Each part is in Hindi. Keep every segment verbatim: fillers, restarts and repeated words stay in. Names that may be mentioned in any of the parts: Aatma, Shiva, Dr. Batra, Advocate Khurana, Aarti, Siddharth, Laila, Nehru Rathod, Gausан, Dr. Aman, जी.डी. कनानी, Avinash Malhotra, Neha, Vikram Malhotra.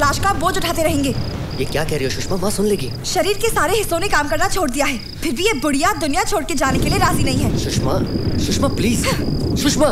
लाश का बोझ उठाते रहेंगे। ये क्या कह रही हो सुषमा, माँ सुन लेगी। शरीर के सारे हिस्सों ने काम करना छोड़ दिया है, फिर भी ये बुढ़िया दुनिया छोड़ के जाने के लिए राजी नहीं है। सुषमा, सुषमा प्लीज, सुषमा।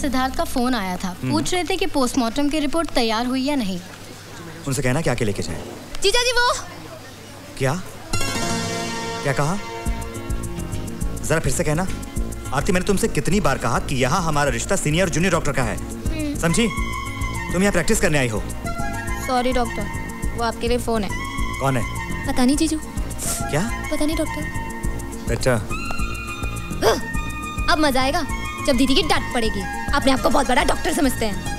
सिद्धार्थ का फोन आया था, पूछ रहे थे कि पोस्टमार्टम की रिपोर्ट तैयार हुई या नहीं। उनसे कहना क्या लेके जाएं। जीजा जी वो क्या क्या कहा, जरा फिर से कहना। आरती, मैंने तुमसे कितनी बार कहा कि यहाँ हमारा रिश्ता सीनियर और जूनियर डॉक्टर का है, समझी? तुम यहाँ प्रैक्टिस करने आई हो। सॉरी डॉक्टर, वो आपके लिए फोन है। कौन है? पता नहीं जीजू। क्या पता नहीं डॉक्टर? अच्छा, अब मजा आएगा जब दीदी की डांट पड़ेगी। अपने आप को बहुत बड़ा डॉक्टर समझते हैं।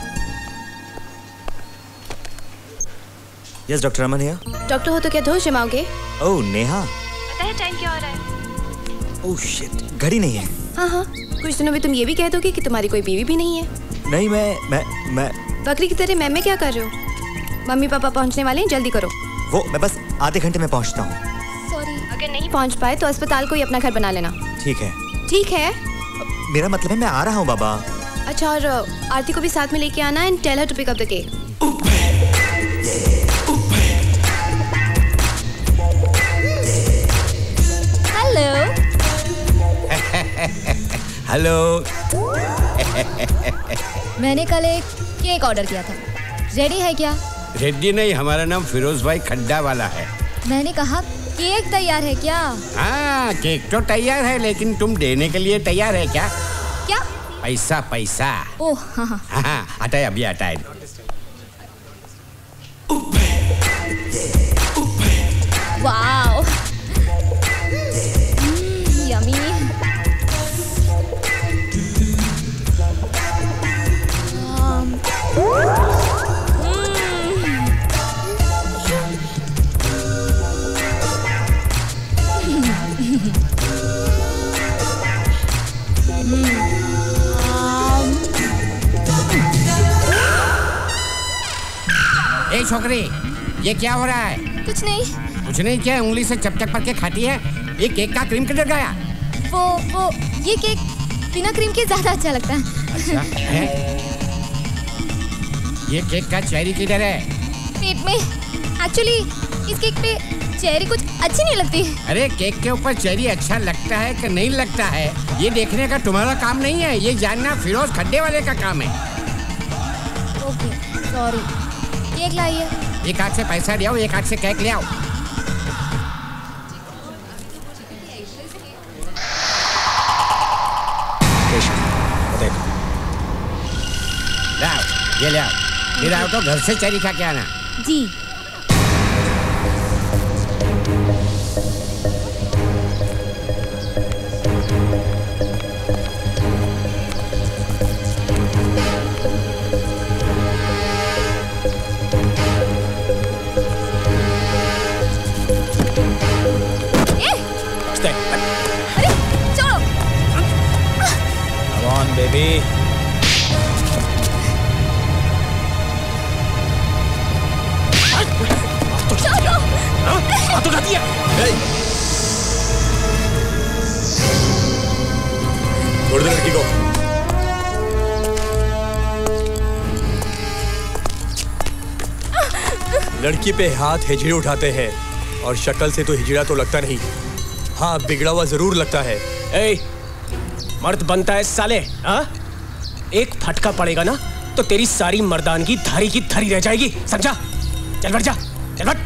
यस डॉक्टर अमन है। डॉक्टर हो तो क्या धोखे मारोगे? ओह नेहा, पता है टाइम क्या हो रहा है? ओह शिट, घड़ी नहीं है। हाँ हाँ, कुछ दिनों में तुम ये भी कह दोगे कि तुम्हारी कोई बीवी भी नहीं है। नहीं, मैं मैं मैं बकरी की तरह मैं मैं क्या कर रहे हो? मम्मी पापा पहुँचने वाले हैं, जल्दी करो। वो मैं बस आधे घंटे में पहुँचता हूँ। सॉरी, अगर नहीं पहुँच पाए तो अस्पताल को ही अपना घर बना लेना। ठीक है ठीक है, मेरा मतलब है मैं आ रहा हूँ बाबा। अच्छा, और आरती को भी साथ में लेके आना। And tell her to pick up the cake. Hello hello मैंने कल एक केक ऑर्डर किया था, रेडी है क्या? रेडी नहीं, हमारा नाम फिरोज भाई खड्डा वाला है। मैंने कहा केक तैयार है क्या? हाँ केक तो तैयार है, लेकिन तुम देने के लिए तैयार है क्या? क्या? पैसा पैसा। ओह हाँ हाँ आता है, अभी आता है। Wow yummy. ए छोकरी, ये क्या हो रहा है? कुछ नहीं। कुछ नहीं क्या? उंगली से चपचप करके खाती है। ये केक का क्रीम किधर गया? वो वो ये केक बिना क्रीम के ज्यादा अच्छा लगता है। है? ये केक का चेरी किधर है? पेट में। एक्चुअली इस केक पे चेरी कुछ अच्छी नहीं लगती। अरे केक के ऊपर चेरी अच्छा लगता है कि नहीं लगता है ये देखने का तुम्हारा काम नहीं है, ये जानना फिरोज खड्डे वाले का काम है। Okay sorry. केक लाइए। एक हाथ से पैसा ले आओ, एक हाथ से केक ले आओ। ये ले आओ, फिर आओ तो घर से चेरी खा के आना। जी बेबी तो जाती है। छोड़ दे लड़की को। लड़की पे हाथ हिजड़े उठाते हैं और शक्ल से तो हिजड़ा तो लगता नहीं, हाँ बिगड़ा हुआ जरूर लगता है। ए, मर्द बनता है साले, हाँ एक फटका पड़ेगा ना तो तेरी सारी मर्दानगी धारी की धारी रह जाएगी, समझा? चल बढ़ जा, चल बढ़।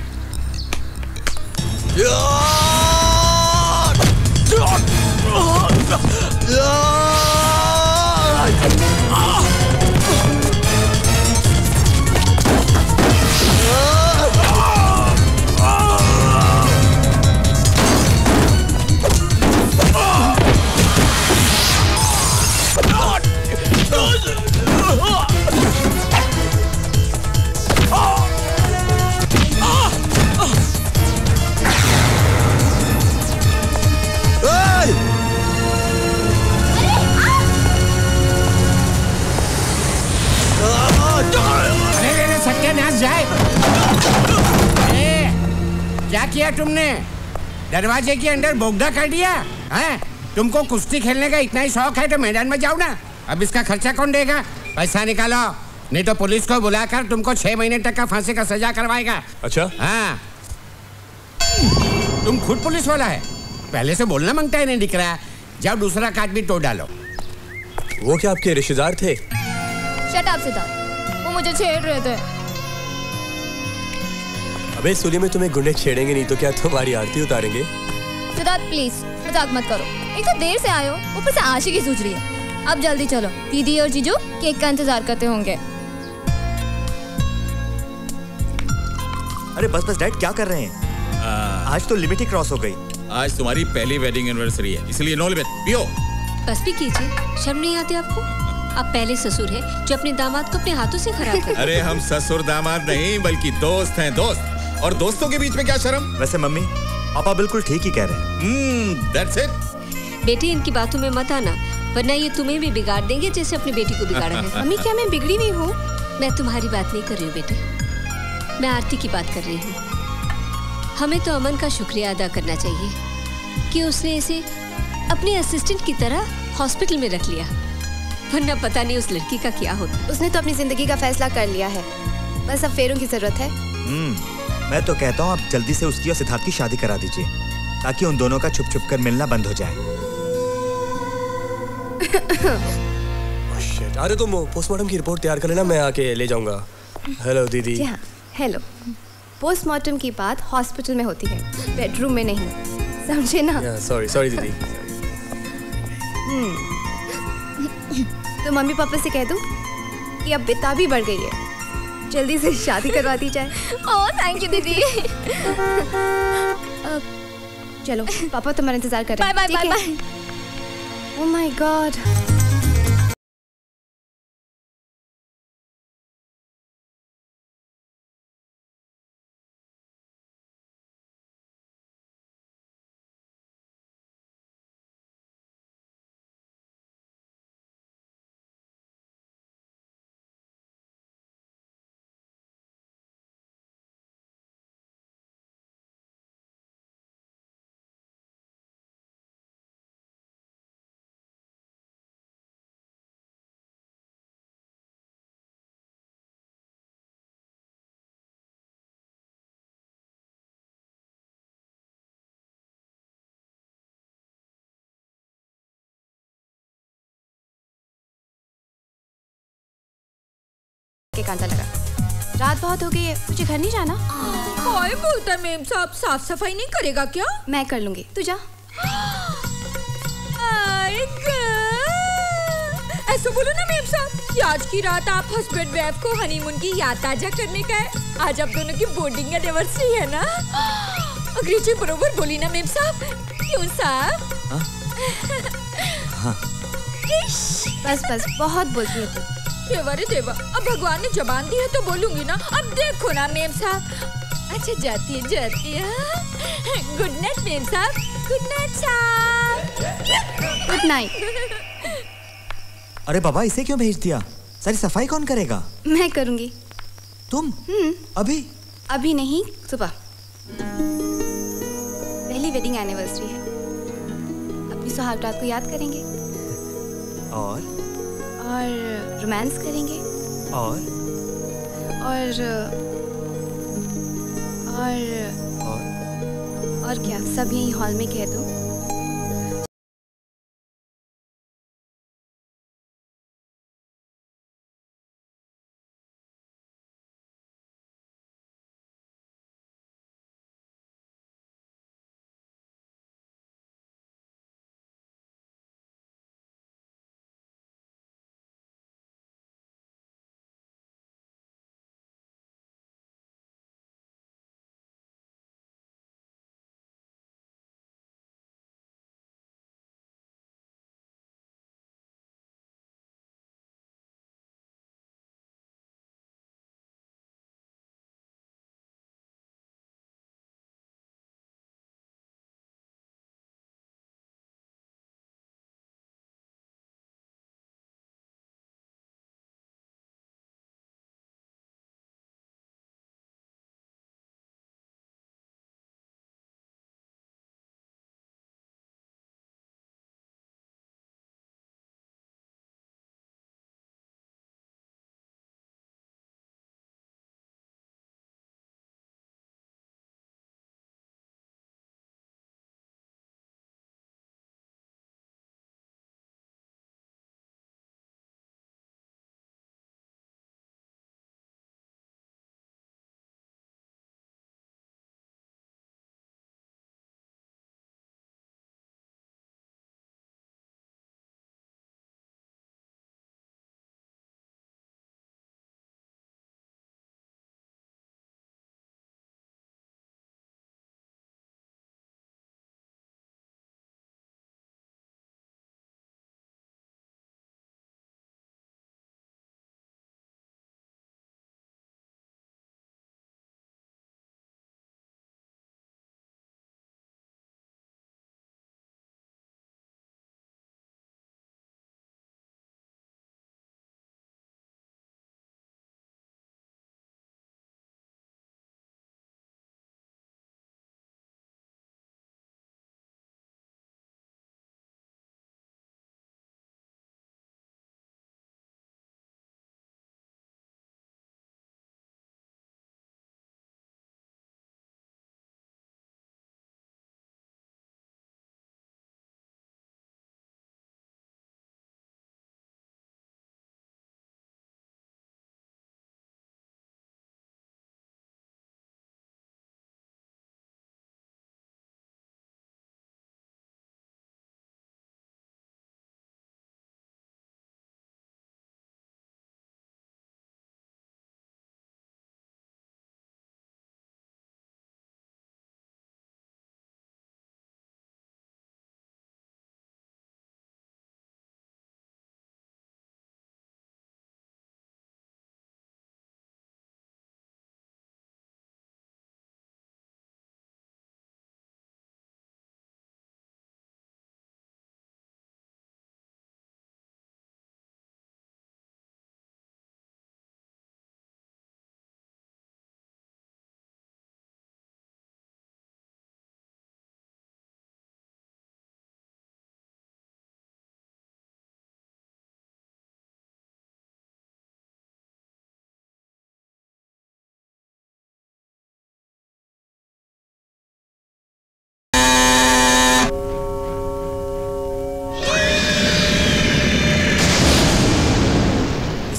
क्या किया तुमने? दरवाजे के अंदर बोगदा कर दिया है? तुमको कुश्ती खेलने का इतना ही शौक है तो मैदान में जाओ ना। अब इसका खर्चा कौन देगा? पैसा निकालो, नहीं तो पुलिस को बुलाकर तुमको छह महीने तक का फांसी का सजा करवाएगा। अच्छा हाँ, तुम खुद पुलिस वाला है, पहले से बोलना मांगता है, नहीं दिख रहा? जाओ दूसरा काट भी तोड़ डालो। वो क्या आपके रिश्तेदार थे? शट अप सिद्धार्थ, वो मुझे छेड़ रहे थे। अबे सुली में तुम्हें गुंडे छेड़ेंगे नहीं तो क्या तुम्हारी आरती उतारेंगे? सिद्धार्थ प्लीज मजाक मत करो, एक तो देर से आयो, ऊपर से आशिकी सूझ रही है। अब जल्दी चलो, दीदी और जीजू केक का इंतजार करते होंगे। अरे बस बस डैड, क्या कर रहे हैं? आ... आज तो लिमिट ही क्रॉस हो गई। आज तुम्हारी पहली वेडिंग एनिवर्सरी है, इसलिए नो लिमिट पियो। बस भी कीजिए, शर्म नहीं आती आपको? आप पहले ससुर है जो अपने दामाद को अपने हाथों से खराब कर। अरे हम ससुर दामाद नहीं बल्कि दोस्त है, दोस्त। और दोस्तों के बीच में क्या शर्म? वैसे मम्मी पापा बिल्कुल ठीक ही कह रहे हैं। hmm, that's it। बेटे इनकी बातों में मत आना वरना ये तुम्हें भी बिगाड़ देंगे जैसे अपनी बेटी को बिगाड़ा है। मम्मी क्या मैं बिगड़ी हुई हूँ? मैं तुम्हारी बात नहीं कर रही हूँ बेटे, मैं आरती की बात कर रही हूँ। हमें तो अमन का शुक्रिया अदा करना चाहिए कि उसने इसे अपने असिस्टेंट की तरह हॉस्पिटल में रख लिया, वरना पता नहीं उस लड़की का क्या होता। उसने तो अपनी जिंदगी का फैसला कर लिया है, बस अब फेरों की जरूरत है। मैं तो कहता हूँ आप जल्दी से उसकी और सिद्धार्थ की शादी करा दीजिए। ताकि उन दोनों का छुप छुप कर मिलना बंद हो जाए। oh, अरे तुम पोस्टमार्टम की रिपोर्ट तैयार कर लेना, मैं आके ले जाऊंगा। हेलो दीदी। जी हाँ, हेलो। पोस्टमार्टम की बात हॉस्पिटल में होती है, बेडरूम में नहीं, समझे ना? सॉरी सॉरी दीदी। तो मम्मी पापा से कह दूं कि अब बेटा भी बढ़ गई है, जल्दी से शादी करवा दी जाए। ओह थैंक यू दीदी। चलो पापा तुम्हारा इंतजार कर रहे हैं। Bye bye bye. Oh my god. कांटा लगा। रात बहुत हो गई है, मुझे घर नहीं जाना। कोई बोलता मेम साहब साफ सफाई नहीं करेगा क्या? मैं कर लूंगी, तू जा। ऐसा बोलो ना मेम साहब, आज की रात आप हस्बैंड वाइफ को हनीमून की याद ताजा करने का है। आज आप दोनों की बोर्डिंग एनिवर्सरी है ना? अंग्रेजी बरोबर बोली ना मेम साहब? क्यों साहब? बस बस बहुत बोलती है तू। देवा रे देवा, अब भगवान ने जबान दी है तो बोलूंगी ना। अब देखो ना मेम साहब। अच्छा जाती है जाती है। गुड नाइट मेम साहब। गुड नाइट साहब। Good night. अरे बाबा इसे क्यों भेज दिया? सारी सफाई कौन करेगा? मैं करूंगी। तुम? हम्म। अभी? अभी नहीं, सुबह। पहली वेडिंग एनिवर्सरी है, अपनी सुहाग रात को याद करेंगे और और रोमांस करेंगे और और और और, और क्या सब यही हॉल में कह दूं?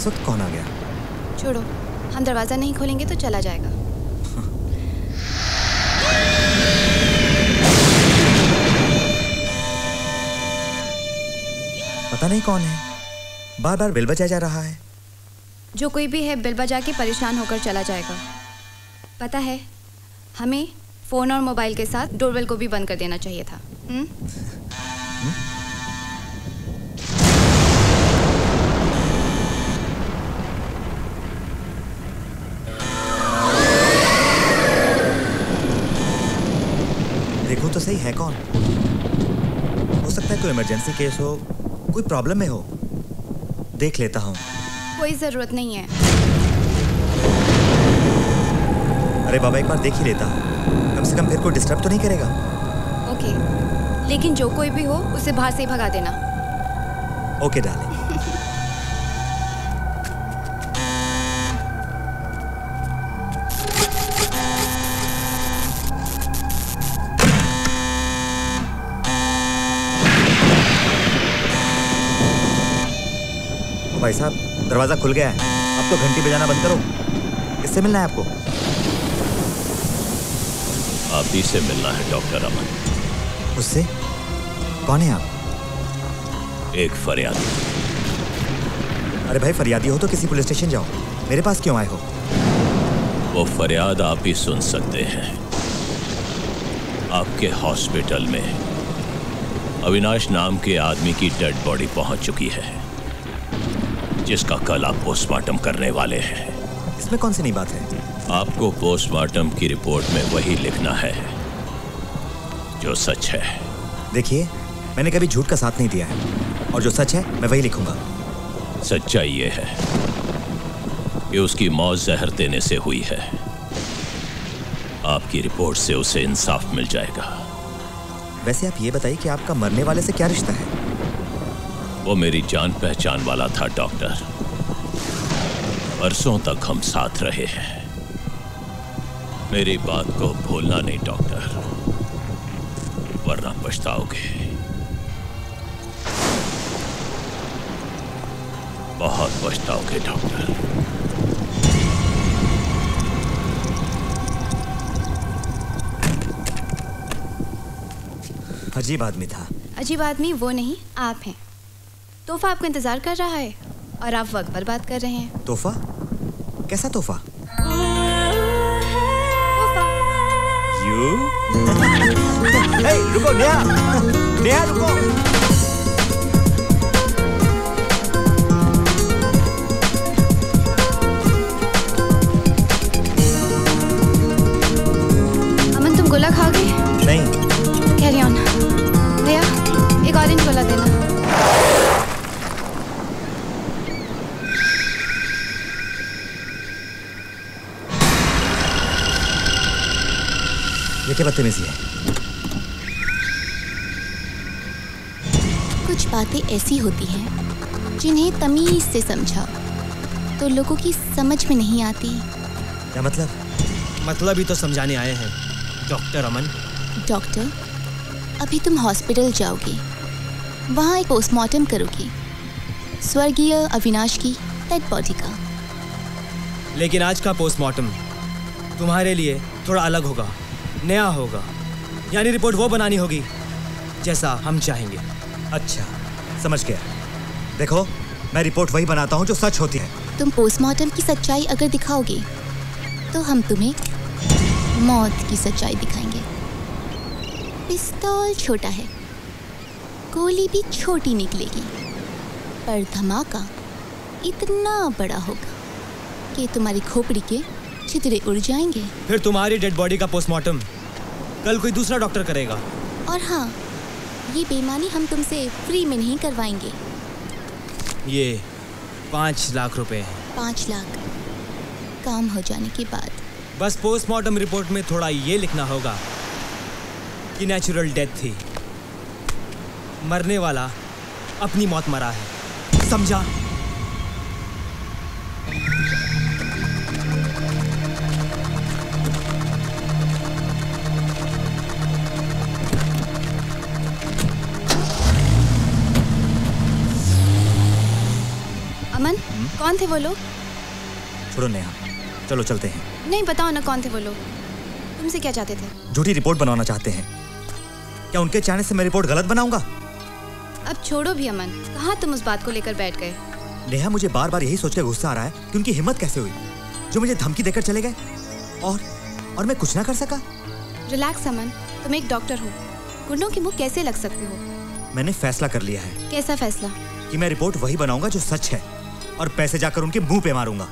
इस वक्त कौन आ गया? छोड़ो, हम दरवाजा नहीं खोलेंगे तो चला जाएगा। पता नहीं कौन है, बार बार बिल बजा जा रहा है। जो कोई भी है बिल बजा के परेशान होकर चला जाएगा। पता है, हमें फोन और मोबाइल के साथ डोरबेल को भी बंद कर देना चाहिए था। हुँ? हुँ? देखो तो सही है कौन। हो सकता है कोई इमरजेंसी केस हो, कोई प्रॉब्लम में हो। देख लेता हूँ। कोई जरूरत नहीं है। अरे बाबा, एक बार देख ही लेता हूँ, कम से कम फिर को डिस्टर्ब तो नहीं करेगा। ओके, लेकिन जो कोई भी हो उसे बाहर से ही भगा देना। ओके डाले। भाई साहब, दरवाजा खुल गया है, अब तो घंटी बजाना बंद करो। किससे मिलना है आपको? आप ही से मिलना है डॉक्टर अमन। उससे? कौन है आप? एक फरियादी। अरे भाई, फरियादी हो तो किसी पुलिस स्टेशन जाओ, मेरे पास क्यों आए हो? वो फरियाद आप ही सुन सकते हैं। आपके हॉस्पिटल में अविनाश नाम के आदमी की डेड बॉडी पहुंच चुकी है, जिसका कल आप पोस्टमार्टम करने वाले हैं। इसमें कौन सी नई बात है? आपको पोस्टमार्टम की रिपोर्ट में वही लिखना है जो सच है। देखिए, मैंने कभी झूठ का साथ नहीं दिया है, और जो सच है मैं वही लिखूंगा। सच्चाई ये है कि उसकी मौत जहर देने से हुई है। आपकी रिपोर्ट से उसे इंसाफ मिल जाएगा। वैसे आप ये बताइए कि आपका मरने वाले से क्या रिश्ता है? वो मेरी जान पहचान वाला था डॉक्टर। बरसों तक हम साथ रहे हैं। मेरी बात को भूलना नहीं डॉक्टर, वरना पछताओगे। बहुत पछताओगे डॉक्टर। अजीब आदमी था। अजीब आदमी वो नहीं, आप हैं। तोहफा आपका इंतजार कर रहा है और आप वक्त पर बात कर रहे हैं। तोहफा? कैसा तोहफा? यू? हे, रुको नेहा, नेहा रुको। अमन, तुम गोला खाओगे? नहीं। Carry on. नेहा, एक ऑरेंज गोला देना। क्या बदतमीजी है? कुछ बातें ऐसी होती हैं जिन्हें तमीज से समझा तो लोगों की समझ में नहीं आती। क्या मतलब? मतलब ही तो समझाने आए हैं डॉक्टर अमन। डॉक्टर, अभी तुम हॉस्पिटल जाओगे, वहाँ एक पोस्टमार्टम करोगे स्वर्गीय अविनाश की डेड बॉडी का। लेकिन आज का पोस्टमार्टम तुम्हारे लिए थोड़ा अलग होगा, नया होगा, यानी रिपोर्ट वो बनानी होगी जैसा हम चाहेंगे। अच्छा, समझ गया। देखो, मैं रिपोर्ट वही बनाता हूँ जो सच होती है। तुम पोस्टमार्टम की सच्चाई अगर दिखाओगे तो हम तुम्हें मौत की सच्चाई दिखाएंगे। पिस्तौल छोटा है, गोली भी छोटी निकलेगी, पर धमाका इतना बड़ा होगा कि तुम्हारी खोपड़ी के छितरे उड़ जाएंगे। फिर तुम्हारी डेड बॉडी का पोस्टमार्टम कल कोई दूसरा डॉक्टर करेगा। और हाँ, ये बेईमानी हम तुमसे फ्री में नहीं करवाएंगे। ये पाँच लाख रुपए हैं। पाँच लाख काम हो जाने के बाद बस पोस्टमार्टम रिपोर्ट में थोड़ा ये लिखना होगा कि नेचुरल डेथ थी, मरने वाला अपनी मौत मरा है। समझा? अमन, कौन थे वो लोग? छोड़ो नेहा, चलो चलते हैं। नहीं बताओ ना कौन थे वो लोग, तुमसे क्या चाहते थे? झूठी रिपोर्ट बनवाना चाहते हैं। क्या उनके चाहने से मैं रिपोर्ट गलत बनाऊंगा? अब छोड़ो भी अमन, कहाँ तुम उस बात को लेकर बैठ गए? नेहा मुझे बार बार यही सोचकर गुस्सा आ रहा है कि उनकी हिम्मत कैसे हुई जो मुझे धमकी देकर चले गए और और मैं कुछ ना कर सका। रिलैक्स अमन, तुम एक डॉक्टर हो, गुंडों के मुंह कैसे लग सकते हो? मैंने फैसला कर लिया है। कैसा फैसला? कि मैं रिपोर्ट वही बनाऊंगा जो सच है और पैसे जाकर उनके मुंह पे मारूंगा।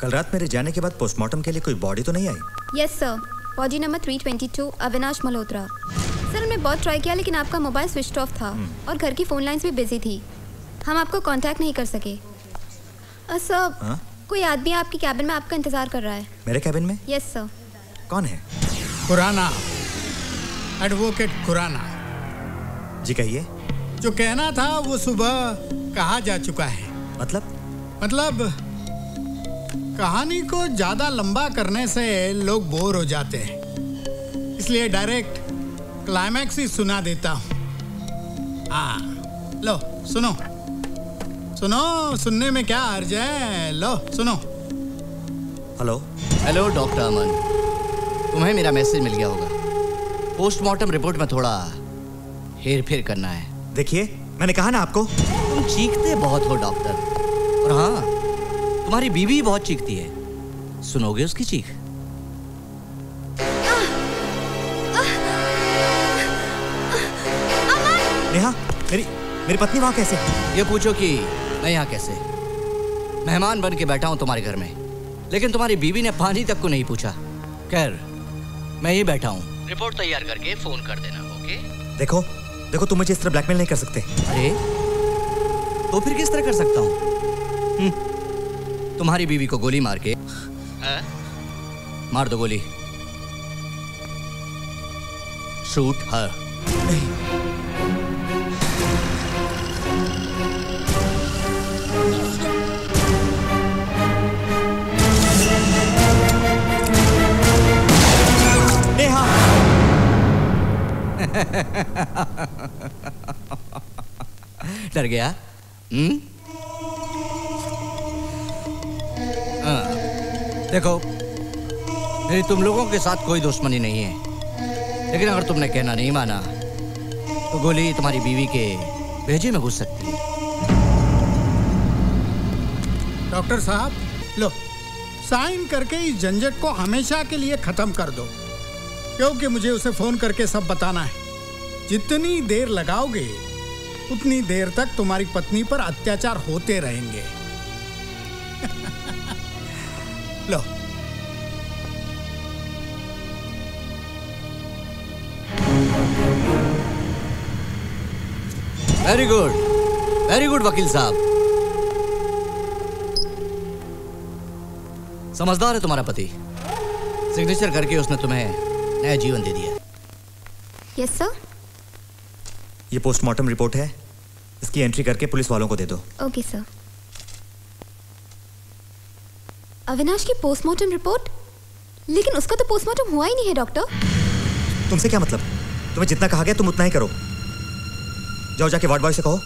कल रात मेरे जाने के बाद पोस्टमार्टम के लिए कोई बॉडी तो नहीं आई? यस सर, बॉडी नंबर तीन बाईस अविनाश मल्होत्रा। सर हमने बहुत ट्राई किया लेकिन आपका मोबाइल स्विच ऑफ था और घर की फोन लाइंस भी बिजी थी, हम आपको कांटेक्ट नहीं कर सके। सर हाँ? कोई आदमी आपके कैबिन में आपका इंतजार कर रहा है। मेरे कैबिन में? Yes sir. कौन है? खुराना, एडवोकेट खुराना जी। कहिए। जो कहना था वो सुबह कहा जा चुका है। मतलब? मतलब कहानी को ज्यादा लंबा करने से लोग बोर हो जाते हैं, इसलिए डायरेक्ट क्लाइमैक्स ही सुना देता हूँ। हाँ लो सुनो, सुनो, सुनने में क्या हर्ज है, लो सुनो। हेलो हेलो डॉक्टर अमन, तुम्हें मेरा मैसेज मिल गया होगा। पोस्टमार्टम रिपोर्ट में थोड़ा हेर फेर करना है। देखिए मैंने कहा ना आपको। तुम चीखते बहुत हो डॉक्टर, और हाँ तुम्हारी बीवी बहुत चीखती है, सुनोगे उसकी चीख? नेहा मेरी मेरी पत्नी वहाँ कैसे? ये पूछो कि मैं यहाँ कैसे? मेहमान बन के बैठा हूँ तुम्हारे घर में, लेकिन तुम्हारी बीवी ने पानी तक को नहीं पूछा। खैर मैं यही बैठा हूँ, रिपोर्ट तैयार करके फोन कर देना, ओके? देखो देखो तुम मुझे इस तरह ब्लैकमेल नहीं कर सकते। अरे तो फिर किस तरह कर सकता हूँ? तुम्हारी बीवी को गोली मार के आ? मार दो गोली, शूट हर। डर गया? हम्म? हाँ। देखो मेरी तुम लोगों के साथ कोई दुश्मनी नहीं है, लेकिन अगर तुमने कहना नहीं माना तो गोली तुम्हारी बीवी के भेजे में घुस सकती है। डॉक्टर साहब लो साइन करके इस झंझट को हमेशा के लिए खत्म कर दो, क्योंकि मुझे उसे फोन करके सब बताना है। जितनी देर लगाओगे उतनी देर तक तुम्हारी पत्नी पर अत्याचार होते रहेंगे। लो वेरी गुड वेरी गुड वकील साहब, समझदार है तुम्हारा पति, सिग्नेचर करके उसने तुम्हें नया जीवन दे दिया। Yes sir. ये पोस्टमार्टम रिपोर्ट है, इसकी एंट्री करके पुलिस वालों को दे दो। Okay sir. अविनाश की पोस्टमार्टम रिपोर्ट? लेकिन उसका तो पोस्टमार्टम हुआ ही नहीं है डॉक्टर। तुमसे क्या मतलब, तुम्हें जितना कहा गया तुम उतना ही करो। जाओ जाके वार्ड बॉय से कहो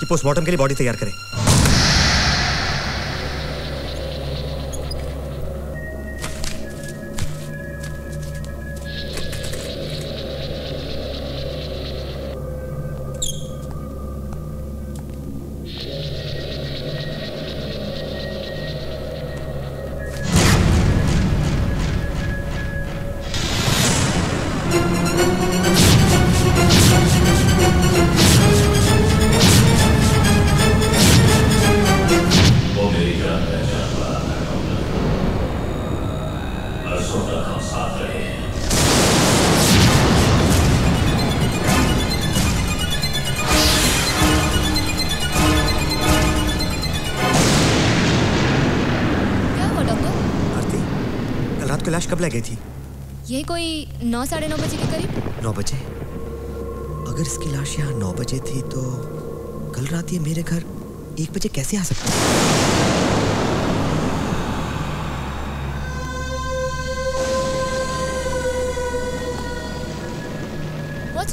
कि पोस्टमार्टम के लिए बॉडी तैयार करें। कब लगी थी ये? कोई नौ साढ़े नौ बजे के करीब। नौ बजे? अगर इसकी लाश यहाँ नौ बजे थी तो कल रात ये मेरे घर एक बजे कैसे आ सकती है?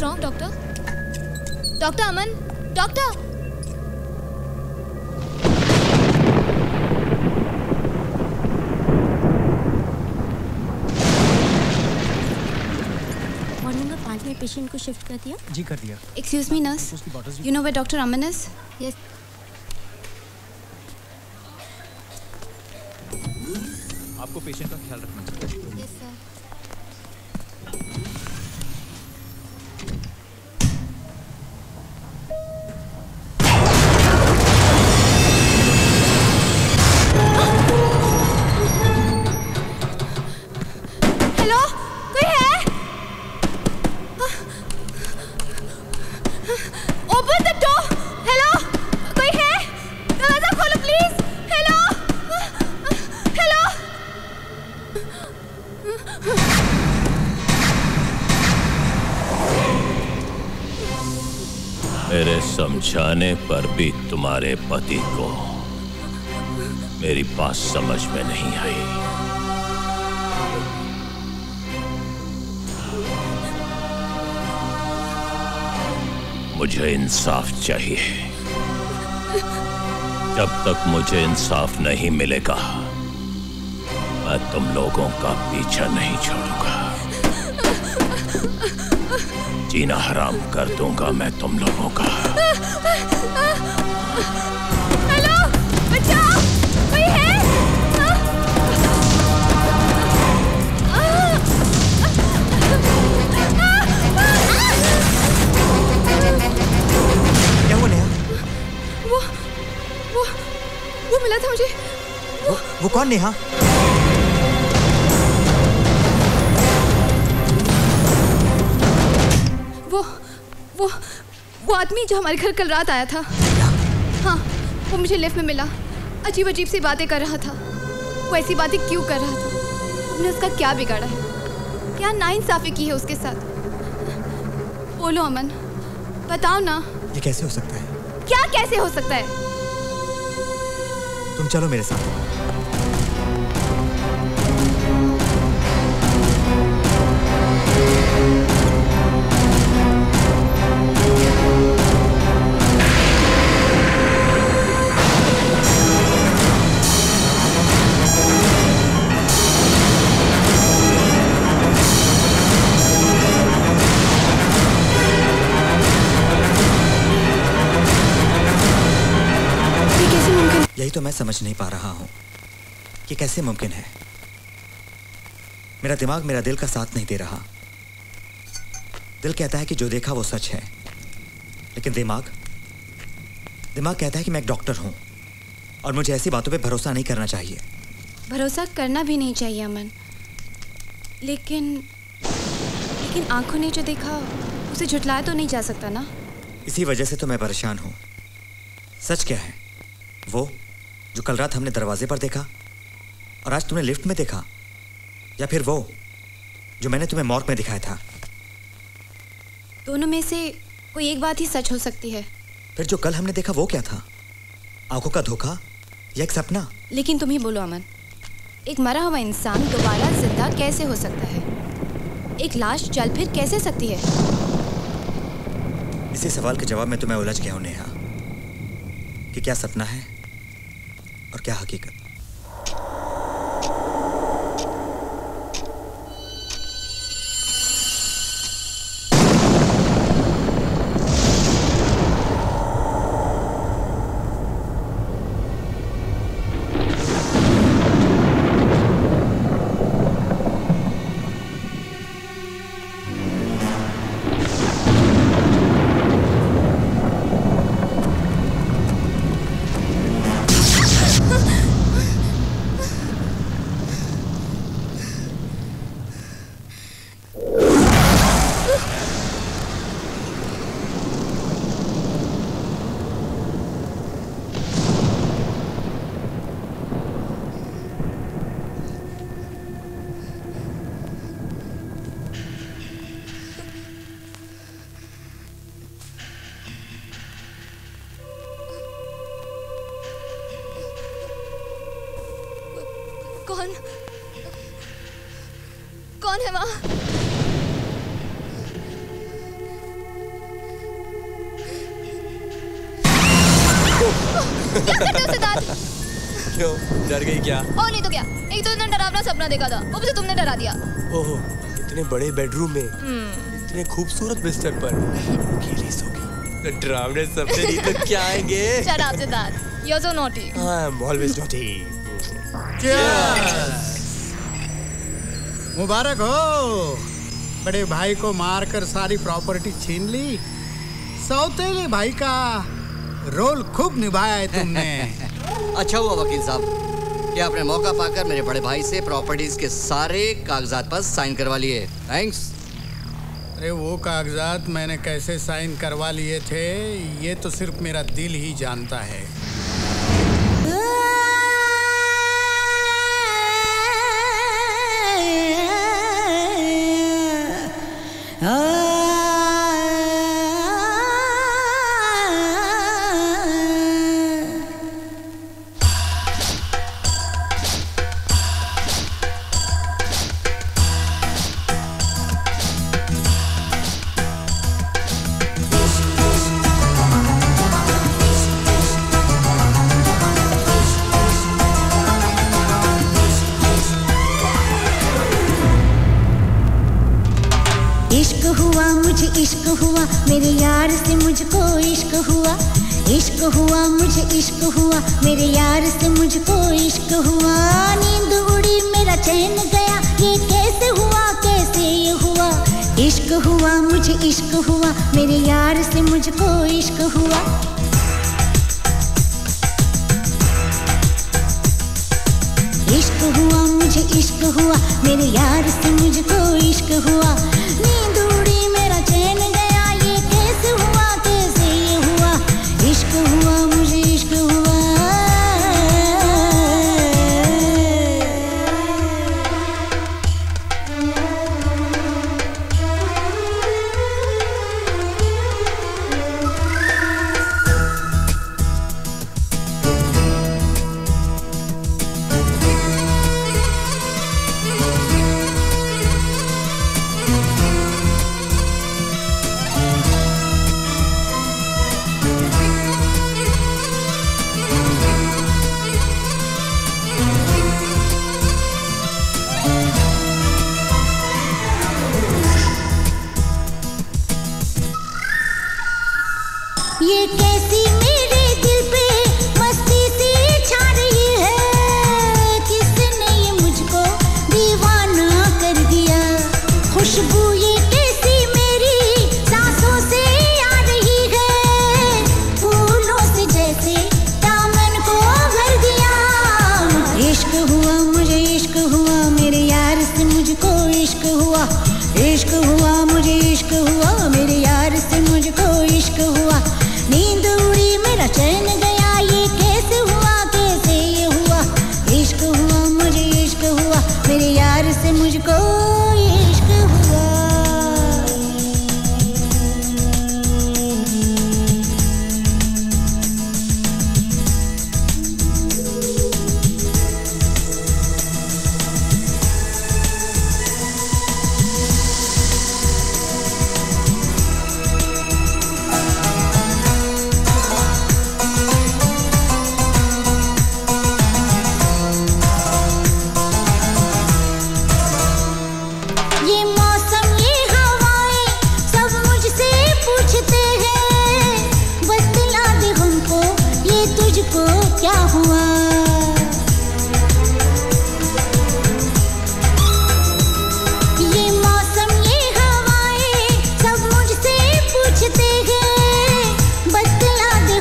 What's wrong, doctor? Doctor Aman? Doctor! Patient को शिफ्ट कर दिया? जी कर दिया। Excuse me, nurse. You know where Doctor Aman is? Yes. आपको पेशेंट का ख्याल रखना चाहिए। Yes, sir. जाने पर भी तुम्हारे पति को मेरी बात समझ में नहीं आई। मुझे इंसाफ चाहिए। जब तक मुझे इंसाफ नहीं मिलेगा, मैं तुम लोगों का पीछा नहीं छोड़ूंगा। जीना हराम कर दूंगा मैं तुम लोगों का। हेलो, बचाओ, कोई है? क्या हुआ नेहा? वो, वो, वो मिला था मुझे। वो, वो कौन नेहा? वो, वो, वो आदमी जो हमारे घर कल रात आया था। हाँ, वो मुझे लिफ्ट में मिला। अजीब अजीब सी बातें कर रहा था। वो ऐसी बातें क्यों कर रहा था? हमने उसका क्या बिगाड़ा है? क्या नाइंसाफी की है उसके साथ? बोलो अमन, बताओ ना। ये कैसे हो सकता है? क्या कैसे हो सकता है? तुम चलो मेरे साथ। तो मैं समझ नहीं पा रहा हूं कि कैसे मुमकिन है। मेरा दिमाग मेरा दिल का साथ नहीं दे रहा। दिल कहता है कि जो देखा वो सच है, लेकिन दिमाग दिमाग कहता है कि मैं एक डॉक्टर हूं और मुझे ऐसी बातों पे भरोसा नहीं करना चाहिए। भरोसा करना भी नहीं चाहिए अमन, लेकिन लेकिन आंखों ने जो देखा उसे झुठलाया तो नहीं जा सकता ना। इसी वजह से तो मैं परेशान हूं। सच क्या है? वो जो कल रात हमने दरवाजे पर देखा और आज तुमने लिफ्ट में देखा, या फिर वो जो मैंने तुम्हें मॉर्ग में दिखाया था? दोनों में से कोई एक बात ही सच हो सकती है। फिर जो कल हमने देखा वो क्या था? आंखों का धोखा या एक सपना? लेकिन तुम ही बोलो अमन, एक मरा हुआ इंसान दोबारा जिंदा कैसे हो सकता है? एक लाश चल फिर कैसे सकती है? इसी सवाल के जवाब में तुम्हें उलझ गया हूँ नेहा, कि क्या सपना है और क्या हकीकत। क्या कर रहे हो सिद्धार्थ? क्यों डर गई क्या? और नहीं तो क्या, एक तो इतना डरावना सपना देखा था, वो भी तुमने डरा दिया। ओह, इतने बड़े बेडरूम में, इतने खूबसूरत बिस्तर पर अकेली सो गई। डरावने सपने नहीं तो क्या आएंगे? Shut up Siddharth, you're so naughty. I'm always naughty. मुबारक हो, बड़े भाई को मारकर सारी प्रॉपर्टी छीन ली। सौतेले भाई का रोल खूब निभाया है तुमने। अच्छा हुआ वकील साहब कि आपने मौका पाकर मेरे बड़े भाई से प्रॉपर्टीज के सारे कागजात पर साइन करवा लिए। थैंक्स। अरे वो कागजात मैंने कैसे साइन करवा लिए थे ये तो सिर्फ मेरा दिल ही जानता है। इश्क हुआ मेरे यार से मुझको इश्क हुआ, नींद उड़ी मेरा चैन गया, ये कैसे हुआ कैसे ये हुआ। इश्क हुआ मुझे इश्क हुआ मेरे यार से मुझको इश्क हुआ। इश्क हुआ मुझे इश्क हुआ मेरे यार से मुझको इश्क हुआ, नींद उड़ी मेरा चैन गया, ये कैसे हुआ कैसे ये हुआ।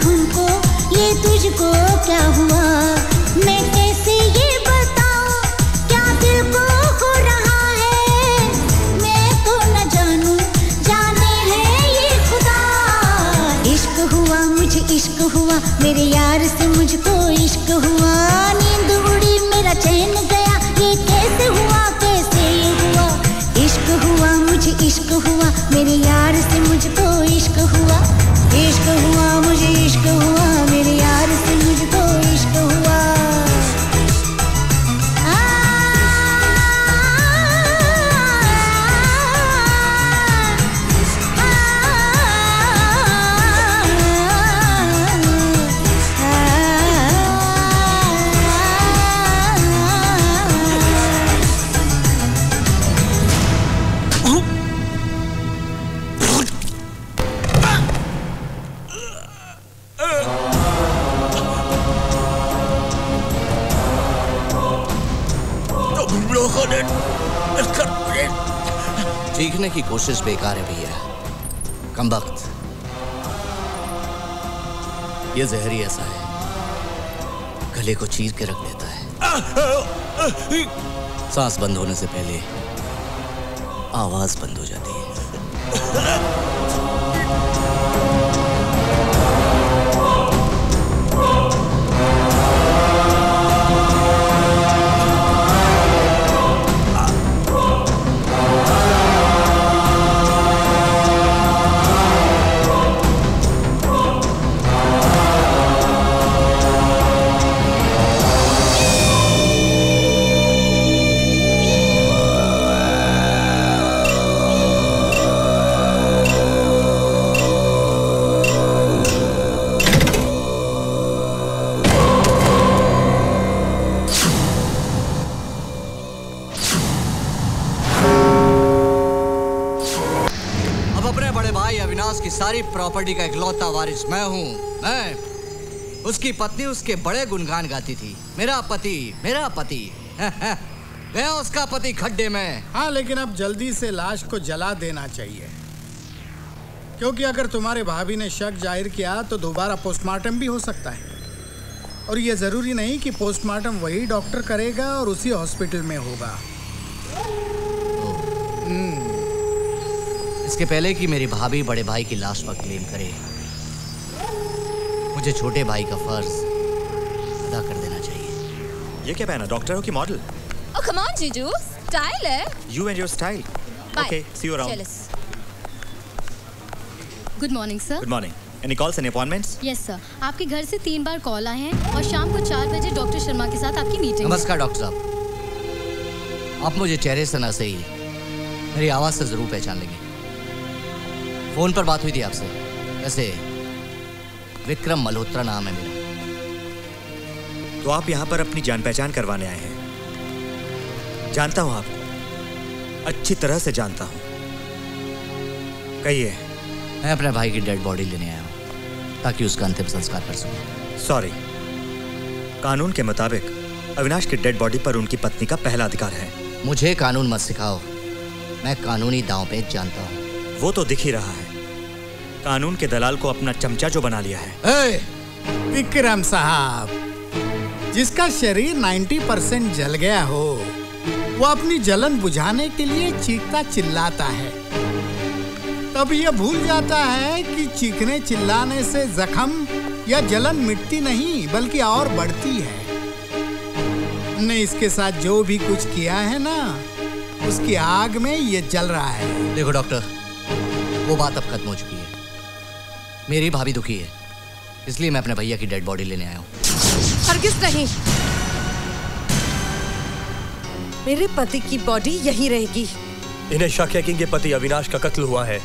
इश्क हुआ मुझे पेट, इसका पेट। चीखने की कोशिश बेकार है भैया, कमबख्त। ये जहर ही ऐसा है, गले को चीर के रख देता है। सांस बंद होने से पहले आवाज बंद हो जाती है। सारी प्रॉपर्टी का इकलौता वारिस मैं हूँ। मैं उसकी पत्नी उसके बड़े गुणगान गाती थी, मेरा पति मेरा पति गया उसका पति खड्डे में। हाँ, लेकिन अब जल्दी से लाश को जला देना चाहिए, क्योंकि अगर तुम्हारे भाभी ने शक जाहिर किया तो दोबारा पोस्टमार्टम भी हो सकता है, और यह जरूरी नहीं कि पोस्टमार्टम वही डॉक्टर करेगा और उसी हॉस्पिटल में होगा। इसके पहले कि मेरी भाभी बड़े भाई की लाश पर क्लेम करे, मुझे छोटे भाई का फर्ज अदा कर देना चाहिए। ये क्या पहना, डॉक्टर हो कि मॉडल? ओह कम ऑन जीजू, स्टाइल है। You and your style. Okay, see you around. Good morning sir. Good morning. Any calls and appointments? Yes sir, आपके घर से तीन बार कॉल आए हैं और शाम को चार बजे डॉक्टर शर्मा के साथ आपकी मीटिंग। नमस्कार डॉक्टर साहब, आप मुझे चेहरे से ना सही मेरी आवाज़ से जरूर पहचान लेंगे। फोन पर बात हुई थी आपसे। वैसे विक्रम मल्होत्रा नाम है मेरा। तो आप यहाँ पर अपनी जान पहचान करवाने आए हैं? जानता हूँ आपको, अच्छी तरह से जानता हूँ। कहिए। मैं अपने भाई की डेड बॉडी लेने आया हूँ ताकि उसका अंतिम संस्कार कर सकूँ। सॉरी, कानून के मुताबिक अविनाश की डेड बॉडी पर उनकी पत्नी का पहला अधिकार है। मुझे कानून मत सिखाओ, मैं कानूनी दांव पेच जानता हूँ। वो तो दिख ही रहा है, कानून के दलाल को अपना चमचा जो बना लिया है। ए, विक्रम साहब, जिसका शरीर नब्बे परसेंट जल गया हो वो अपनी जलन बुझाने के लिए चीखता चिल्लाता है, तब ये भूल जाता है कि चीखने चिल्लाने से जख्म या जलन मिटती नहीं बल्कि और बढ़ती है। हमने इसके साथ जो भी कुछ किया है ना, उसकी आग में ये जल रहा है। देखो डॉक्टर, वो बात अब खत्म हो चुकी है। मेरी भाभी दुखी है, इसलिए मैं अपने भैया की डेड बॉडी लेने आया हूँ। हरगिज़ नहीं, मेरे पति की बॉडी यहीं रहेगी। इन्हें शक है कि इनके पति अविनाश का कत्ल हुआ है,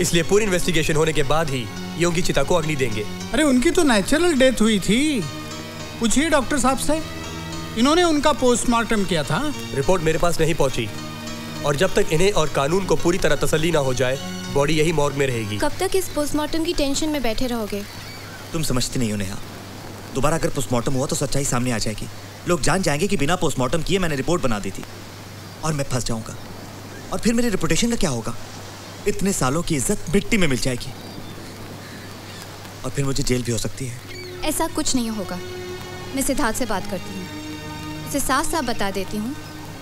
इसलिए पूरी इन्वेस्टिगेशन होने के बाद ही ये उनकी चिता को अग्नि देंगे। अरे उनकी तो नेचुरल डेथ हुई थी, पूछिए डॉक्टर साहब से, इन्होंने उनका पोस्टमार्टम किया था। रिपोर्ट मेरे पास नहीं पहुँची, और जब तक इन्हें और कानून को पूरी तरह तसल्ली ना हो जाए, बॉडी यही मॉर्ग में रहेगी। कब तक इस पोस्टमार्टम की टेंशन में बैठे रहोगे? तुम समझती नहीं हो नेहा, दोबारा अगर पोस्टमार्टम हुआ तो सच्चाई सामने आ जाएगी। लोग जान जाएंगे कि बिना पोस्टमार्टम किए मैंने रिपोर्ट बना दी थी, और मैं फंस जाऊंगा, और फिर मेरे रेपुटेशन का क्या होगा? इतने सालों की इज्जत मिट्टी में मिल जाएगी, और फिर मुझे जेल भी हो सकती है। ऐसा कुछ नहीं होगा, मैं सिद्धार्थ से बात करती हूँ, उसे साफ साफ बता देती हूँ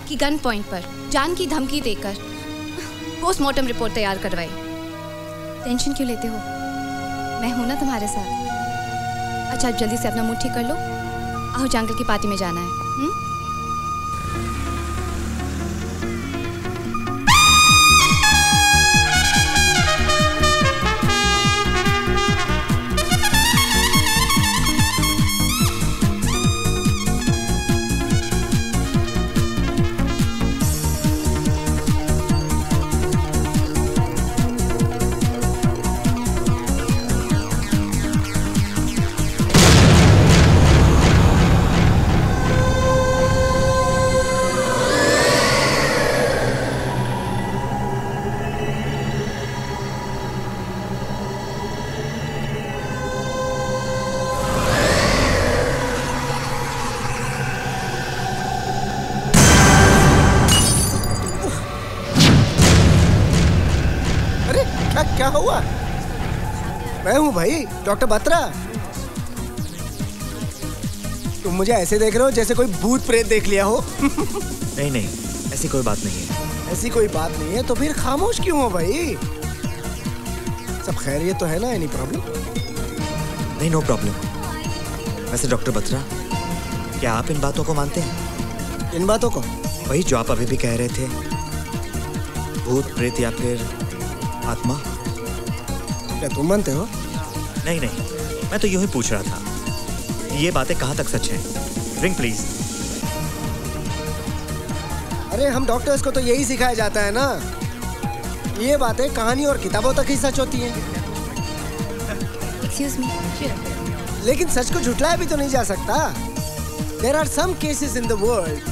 कि गन पॉइंट पर जान की धमकी देकर पोस्टमार्टम रिपोर्ट तैयार करवाई। टेंशन क्यों लेते हो, मैं हूं ना तुम्हारे साथ। अच्छा, आप जल्दी से अपना मुट्ठी कर लो, आहूजा अंकल की पार्टी में जाना है। हुँ? क्या हुआ? मैं हूँ भाई डॉक्टर बत्रा। तुम मुझे ऐसे देख रहे हो जैसे कोई भूत प्रेत देख लिया हो। नहीं नहीं, ऐसी कोई बात नहीं है। ऐसी कोई बात नहीं है तो फिर खामोश क्यों हो भाई? सब खैरियत तो है ना? Any problem? नहीं, नो प्रॉब्लम। वैसे डॉक्टर बत्रा, क्या आप इन बातों को मानते हैं? इन बातों को? वही जो आप अभी भी कह रहे थे, भूत प्रेत या फिर आत्मा, क्या तुम मानते हो? नहीं नहीं, मैं तो यूं ही पूछ रहा था, ये बातें कहाँ तक सच हैं? Drink please. अरे हम डॉक्टर्स को तो यही सिखाया जाता है ना, ये बातें कहानी और किताबों तक ही सच होती हैं। Excuse me. Sure. लेकिन सच को झुठलाया भी तो नहीं जा सकता। There are some cases in the world,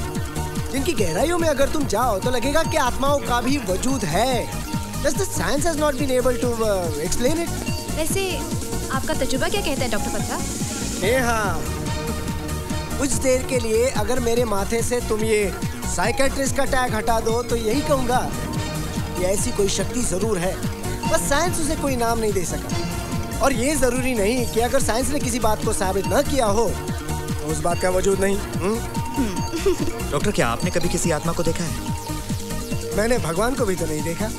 जिनकी गहराइयों में अगर तुम जाओ तो लगेगा कि आत्माओं का भी वजूद है। Just the science has not been able to uh, explain it. वैसे आपका तजुर्बा क्या कहता है डॉक्टर बत्रा? नेहा, कुछ देर के लिए अगर मेरे माथे से तुम ये साइकेट्रिस्ट का टैग हटा दो तो यही कहूँगा, ऐसी कोई शक्ति जरूर है, बस साइंस उसे कोई नाम नहीं दे सका। और ये जरूरी नहीं कि अगर साइंस ने किसी बात को साबित न किया हो तो उस बात का वजूद नहीं। डॉक्टर, क्या आपने कभी किसी आत्मा को देखा है? मैंने भगवान को भी तो नहीं देखा।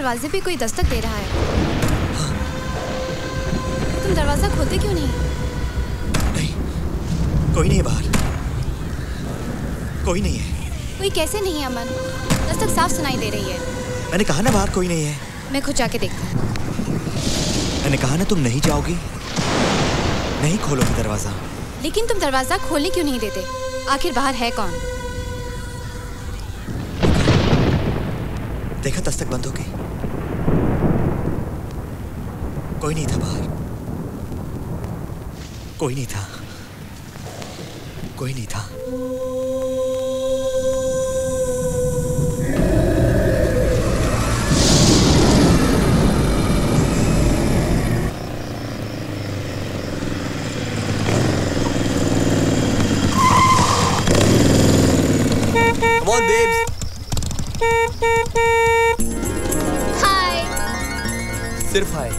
दरवाजे पे कोई दस्तक दे रहा है। तुम दरवाजा खोलते क्यों नहीं? नहीं, कोई नहीं बाहर, कोई नहीं है। कोई कैसे नहीं है अमन? दस्तक साफ सुनाई दे रही है। मैंने कहा ना बाहर कोई नहीं है। मैं खुद जाके देखती हूँ। मैंने कहा ना तुम नहीं जाओगी, नहीं खोलोगी दरवाजा। लेकिन तुम दरवाजा खोलने क्यों नहीं देते? आखिर बाहर है कौन? देखा, दस्तक बंद हो गई, कोई नहीं था बाहर, कोई नहीं था, कोई नहीं था। Come on, babes. Hi. सिर्फ हाय।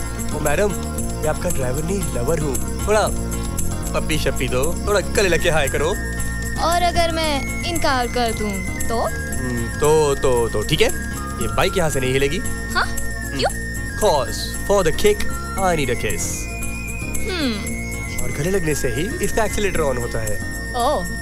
मैडम, मैं आपका ड्राइवर नहीं लवर हूँ, थोड़ा पप्पी शप्पी दो, थोड़ा गले लग के हाय करो। और अगर मैं इनकार कर दूँ तो? तो तो तो ठीक है, ये बाइक यहाँ से नहीं हिलेगी। हाँ, क्यों? Cause for the kick, I need a kiss। हम्म। और गले लगने से ही इसका एक्सीलेटर ऑन होता है। ओह।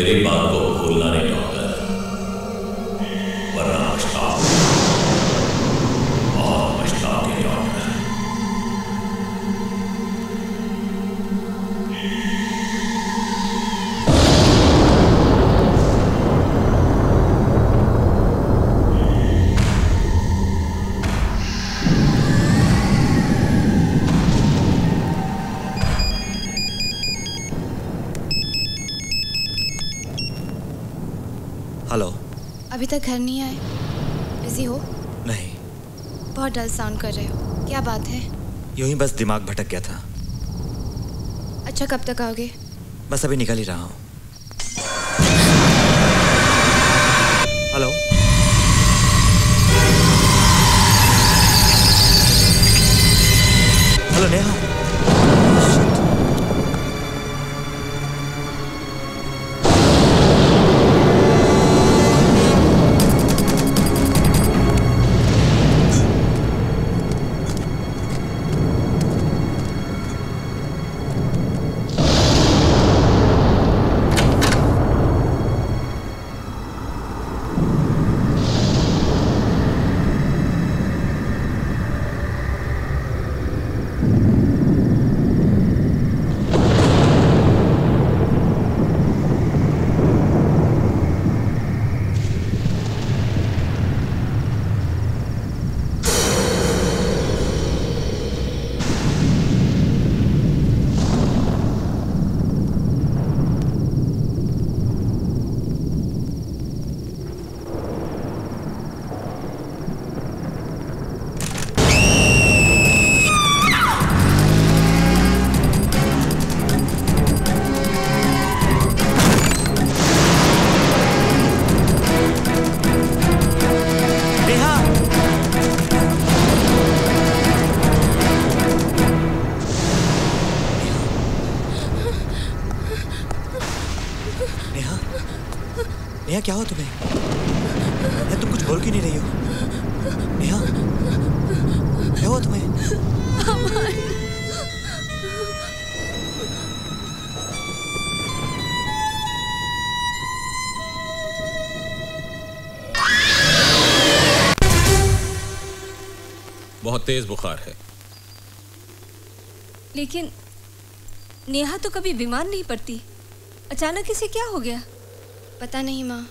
मेरी बात को भूलना नहीं डॉक्टर, वरना पछताओ और पछताओगे अभी तक घर नहीं आए? बिजी हो? नहीं। बहुत डल साउंड कर रहे हो, क्या बात है? यूं ही बस दिमाग भटक गया था। अच्छा, कब तक आओगे? बस अभी निकल ही रहा हूँ। हेलो, हेलो नेहा, क्या हो तुम्हें? मैं तुम कुछ बोल क्यों नहीं रही हो? नेहा, क्या हो तुम्हें? बहुत तेज बुखार है। लेकिन नेहा तो कभी बीमार नहीं पड़ती, अचानक इसे क्या हो गया? पता नहीं माँ,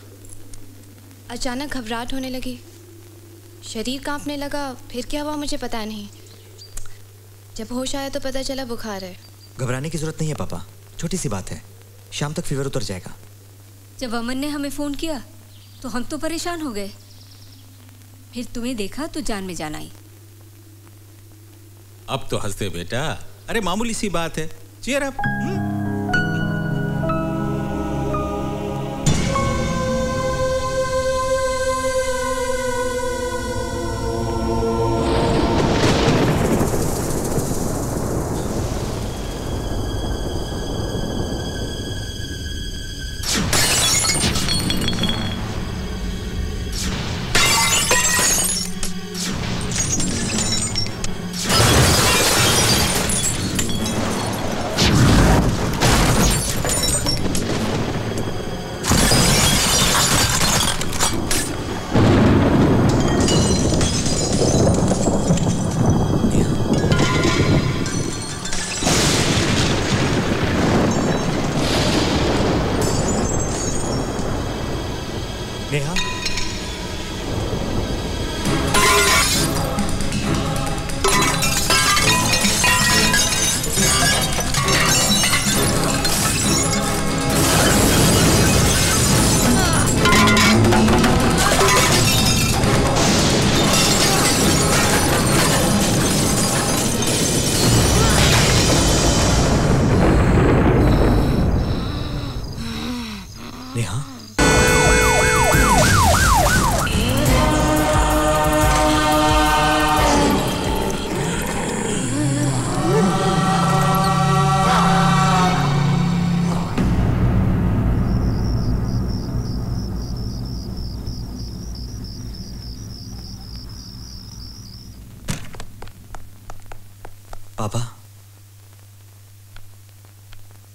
अचानक घबराहट होने लगी, शरीर कांपने लगा, फिर क्या हुआ मुझे पता नहीं। जब होश आया तो पता चला बुखार है। घबराने की जरूरत नहीं है पापा, छोटी सी बात है, शाम तक फीवर उतर जाएगा। जब अमन ने हमें फ़ोन किया तो हम तो परेशान हो गए, फिर तुम्हें देखा तो जान में जान आई। अब तो हंसते बेटा, अरे मामूली सी बात है, चीयर अप।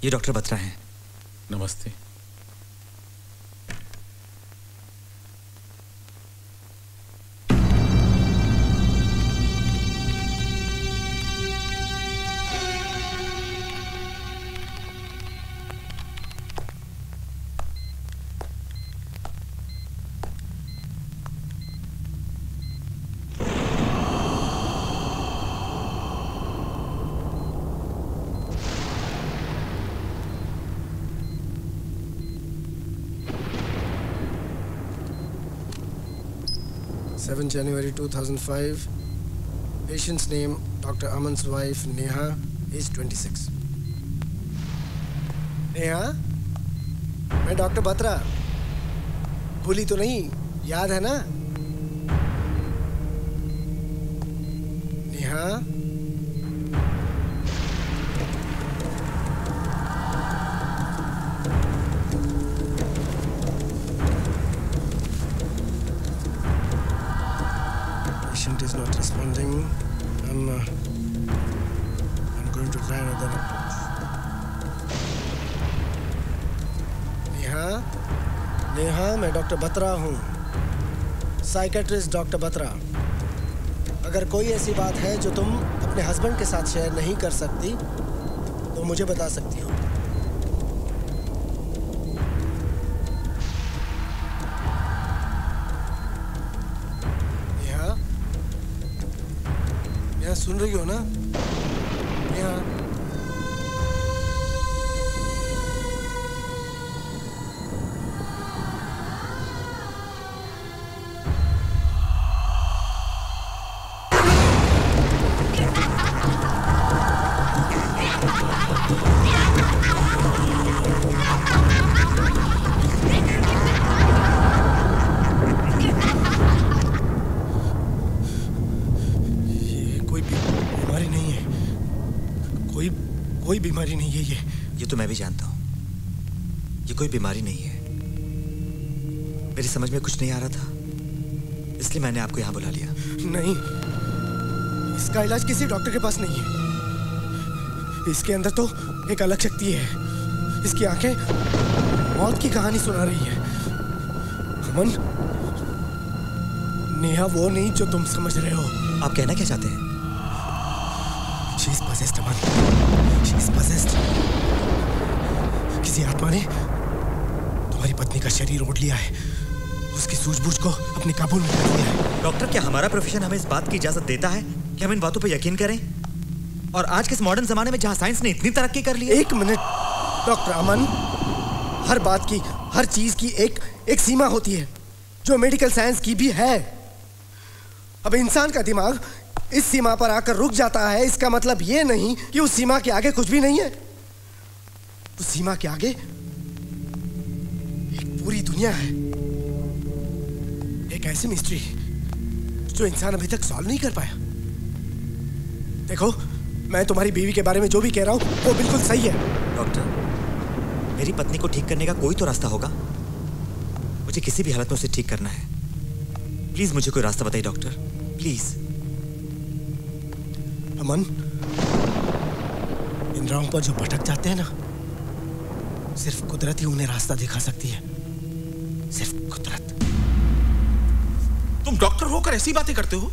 ये डॉक्टर बत्रा हैं। नमस्ते। seventh January two thousand five. Patient's name, Doctor Aman's wife, Neha, age twenty-six. Neha, मैं डॉक्टर बत्रा, भूली तो नहीं, याद है ना? Neha, patient is not responding. I'm, uh, I'm going to try another approach. Neha, मैं डॉक्टर बत्रा हूँ, साइकेट्रिस्ट डॉक्टर बत्रा। अगर कोई ऐसी बात है जो तुम अपने हस्बैंड के साथ शेयर नहीं कर सकती तो मुझे बता सकती हो। नेहा, नेहा सुन रही हो ना? नेहा, बीमारी नहीं है ये। ये तो मैं भी जानता हूं, ये कोई बीमारी नहीं है। मेरी समझ में कुछ नहीं आ रहा था, इसलिए मैंने आपको यहां बुला लिया। नहीं, इसका इलाज किसी डॉक्टर के पास नहीं है। इसके अंदर तो एक अलग शक्ति है। इसकी आंखें मौत की कहानी सुना रही है। अमन, नेहा वो नहीं जो तुम समझ रहे हो। आप कहना क्या चाहते हैं? She is possessed, Aman. She is possessed. किसी आत्मा ने तुम्हारी पत्नी का शरीर ओढ़ लिया है, उसकी सूझबूझ को अपने काबू में कर लिया है। डॉक्टर, क्या हमारा प्रोफेशन हमें इस बात की इजाजत देता है कि हम इन बातों पर यकीन करें? और आज के इस मॉडर्न जमाने में जहाँ साइंस ने इतनी तरक्की कर ली है। एक मिनट डॉक्टर अमन, हर बात की, हर चीज की एक एक सीमा होती है, जो मेडिकल साइंस की भी है। अब इंसान का दिमाग इस सीमा पर आकर रुक जाता है, इसका मतलब यह नहीं कि उस सीमा के आगे कुछ भी नहीं है। उस सीमा के आगे एक पूरी दुनिया है, एक ऐसी मिस्ट्री जो इंसान अभी तक सॉल्व नहीं कर पाया। देखो, मैं तुम्हारी बीवी के बारे में जो भी कह रहा हूं वो बिल्कुल सही है। डॉक्टर, मेरी पत्नी को ठीक करने का कोई तो रास्ता होगा। मुझे किसी भी हालत में उसे ठीक करना है। प्लीज मुझे कोई रास्ता बताइए डॉक्टर, प्लीज। अमन, इन राहों पर जो भटक जाते हैं ना, सिर्फ कुदरत ही उन्हें रास्ता दिखा सकती है, सिर्फ कुदरत। तुम डॉक्टर होकर ऐसी बातें करते हो?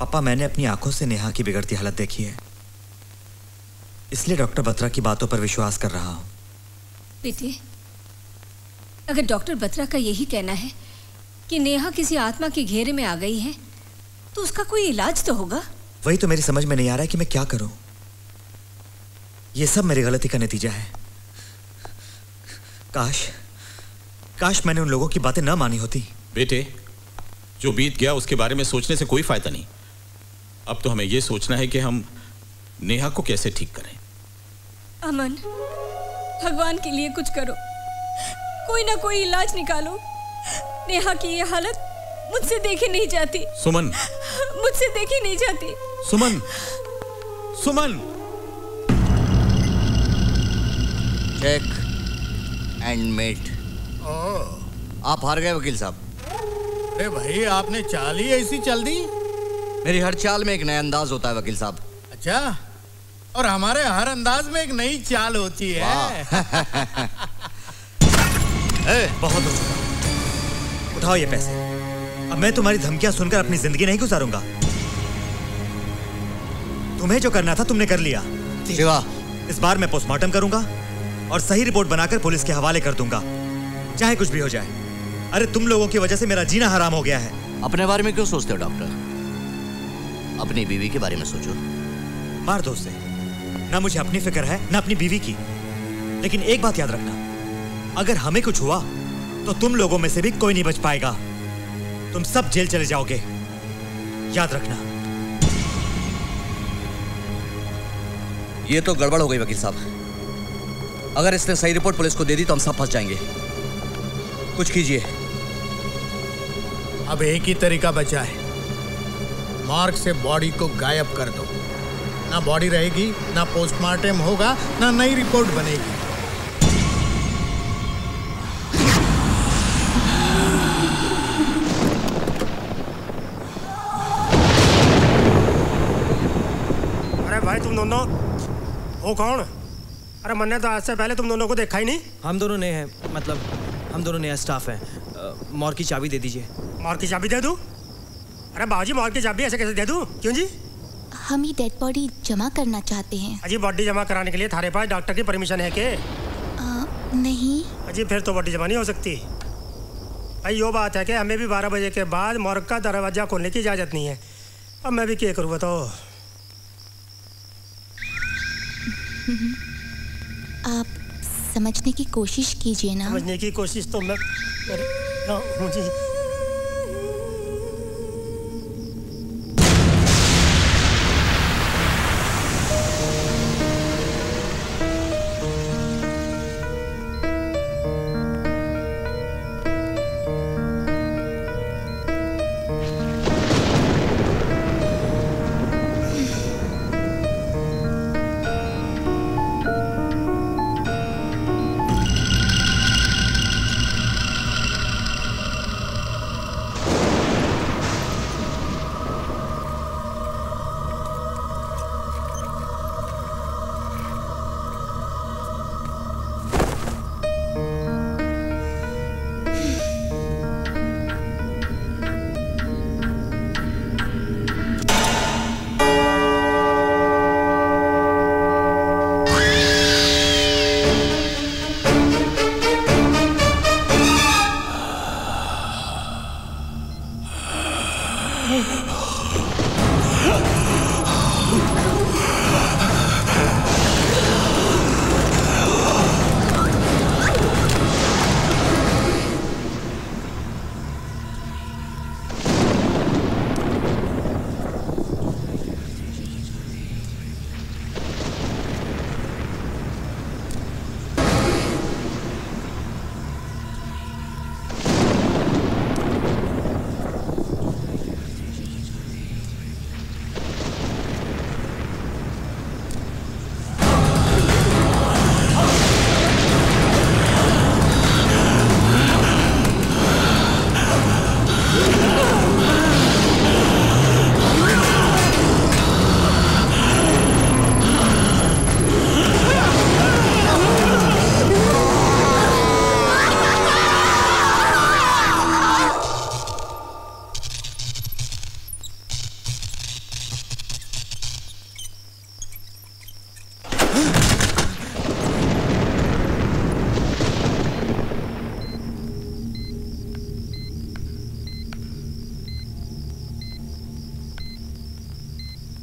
पापा, मैंने अपनी आंखों से नेहा की बिगड़ती हालत देखी है, इसलिए डॉक्टर बत्रा की बातों पर विश्वास कर रहा हूं। बेटे, अगर डॉक्टर बत्रा का यही कहना है कि नेहा किसी आत्मा के घेरे में आ गई है, तो उसका कोई इलाज तो होगा। वही तो मेरी समझ में नहीं आ रहा है कि मैं क्या करूं। ये सब मेरी गलती का नतीजा है। काश काश मैंने उन लोगों की बातें ना मानी होती। बेटे, जो बीत गया उसके बारे में सोचने से कोई फायदा नहीं। अब तो हमें यह सोचना है कि हम नेहा को कैसे ठीक करें। अमन, भगवान के लिए कुछ करो, कोई ना कोई इलाज निकालो। नेहा की ये हालत मुझसे देखी नहीं जाती। सुमन, मुझसे देखी नहीं जाती। Suman, Suman. Check and mate. आप हार गए वकील साहब। अरे भाई, आपने चाल ही ऐसी चल दी। मेरी हर चाल में एक नया अंदाज होता है वकील साहब। अच्छा, और हमारे हर अंदाज में एक नई चाल होती है। ए, बहुत हो चुका, उठाओ ये पैसे। अब मैं तुम्हारी धमकियां सुनकर अपनी जिंदगी नहीं गुजारूंगा। तुम्हें जो करना था तुमने कर लिया। शिवा, इस बार मैं पोस्टमार्टम करूंगा और सही रिपोर्ट बनाकर पुलिस के हवाले कर दूंगा, चाहे कुछ भी हो जाए। अरे तुम लोगों की वजह से मेरा जीना हराम हो गया है। अपने बारे में क्यों सोचते हो डॉक्टर? अपनी बीवी के बारे में सोचो। मार दो उसे। ना मुझे अपनी फिक्र है, ना अपनी बीवी की। लेकिन एक बात याद रखना, अगर हमें कुछ हुआ तो तुम लोगों में से भी कोई नहीं बच पाएगा। तुम सब जेल चले जाओगे, याद रखना। ये तो गड़बड़ हो गई वकील साहब, अगर इसने सही रिपोर्ट पुलिस को दे दी तो हम सब फंस जाएंगे। कुछ कीजिए। अब एक ही तरीका बचा है, मार्ग से बॉडी को गायब कर दो। ना बॉडी रहेगी, ना पोस्टमार्टम होगा, ना नई रिपोर्ट बनेगी। अरे भाई तुम दोनों हो कौन? अरे मैंने तो आज से पहले तुम दोनों को देखा ही नहीं। हम दोनों नए हैं, मतलब हम दोनों नया स्टाफ हैं। मॉर की चाबी दे दीजिए। मॉर की चाबी दे दूं? अरे बाजी मॉर की चाबी ऐसे कैसे दे दूं? क्यों जी? हम ही डेड बॉडी जमा करना चाहते हैं। अजी बॉडी जमा कराने के लिए थारे पास डॉक्टर की परमिशन है के? आ, नहीं। अजी फिर तो बॉडी जमा नहीं हो सकती। भाई यो बात है कि हमें भी बारह बजे के बाद मॉर्ग का दरवाजा खोलने की इजाज़त नहीं है। अब मैं भी क्या करूँ बताओ? आप समझने की कोशिश कीजिए ना। समझने की कोशिश तो मैं कर रहा हूँ जी।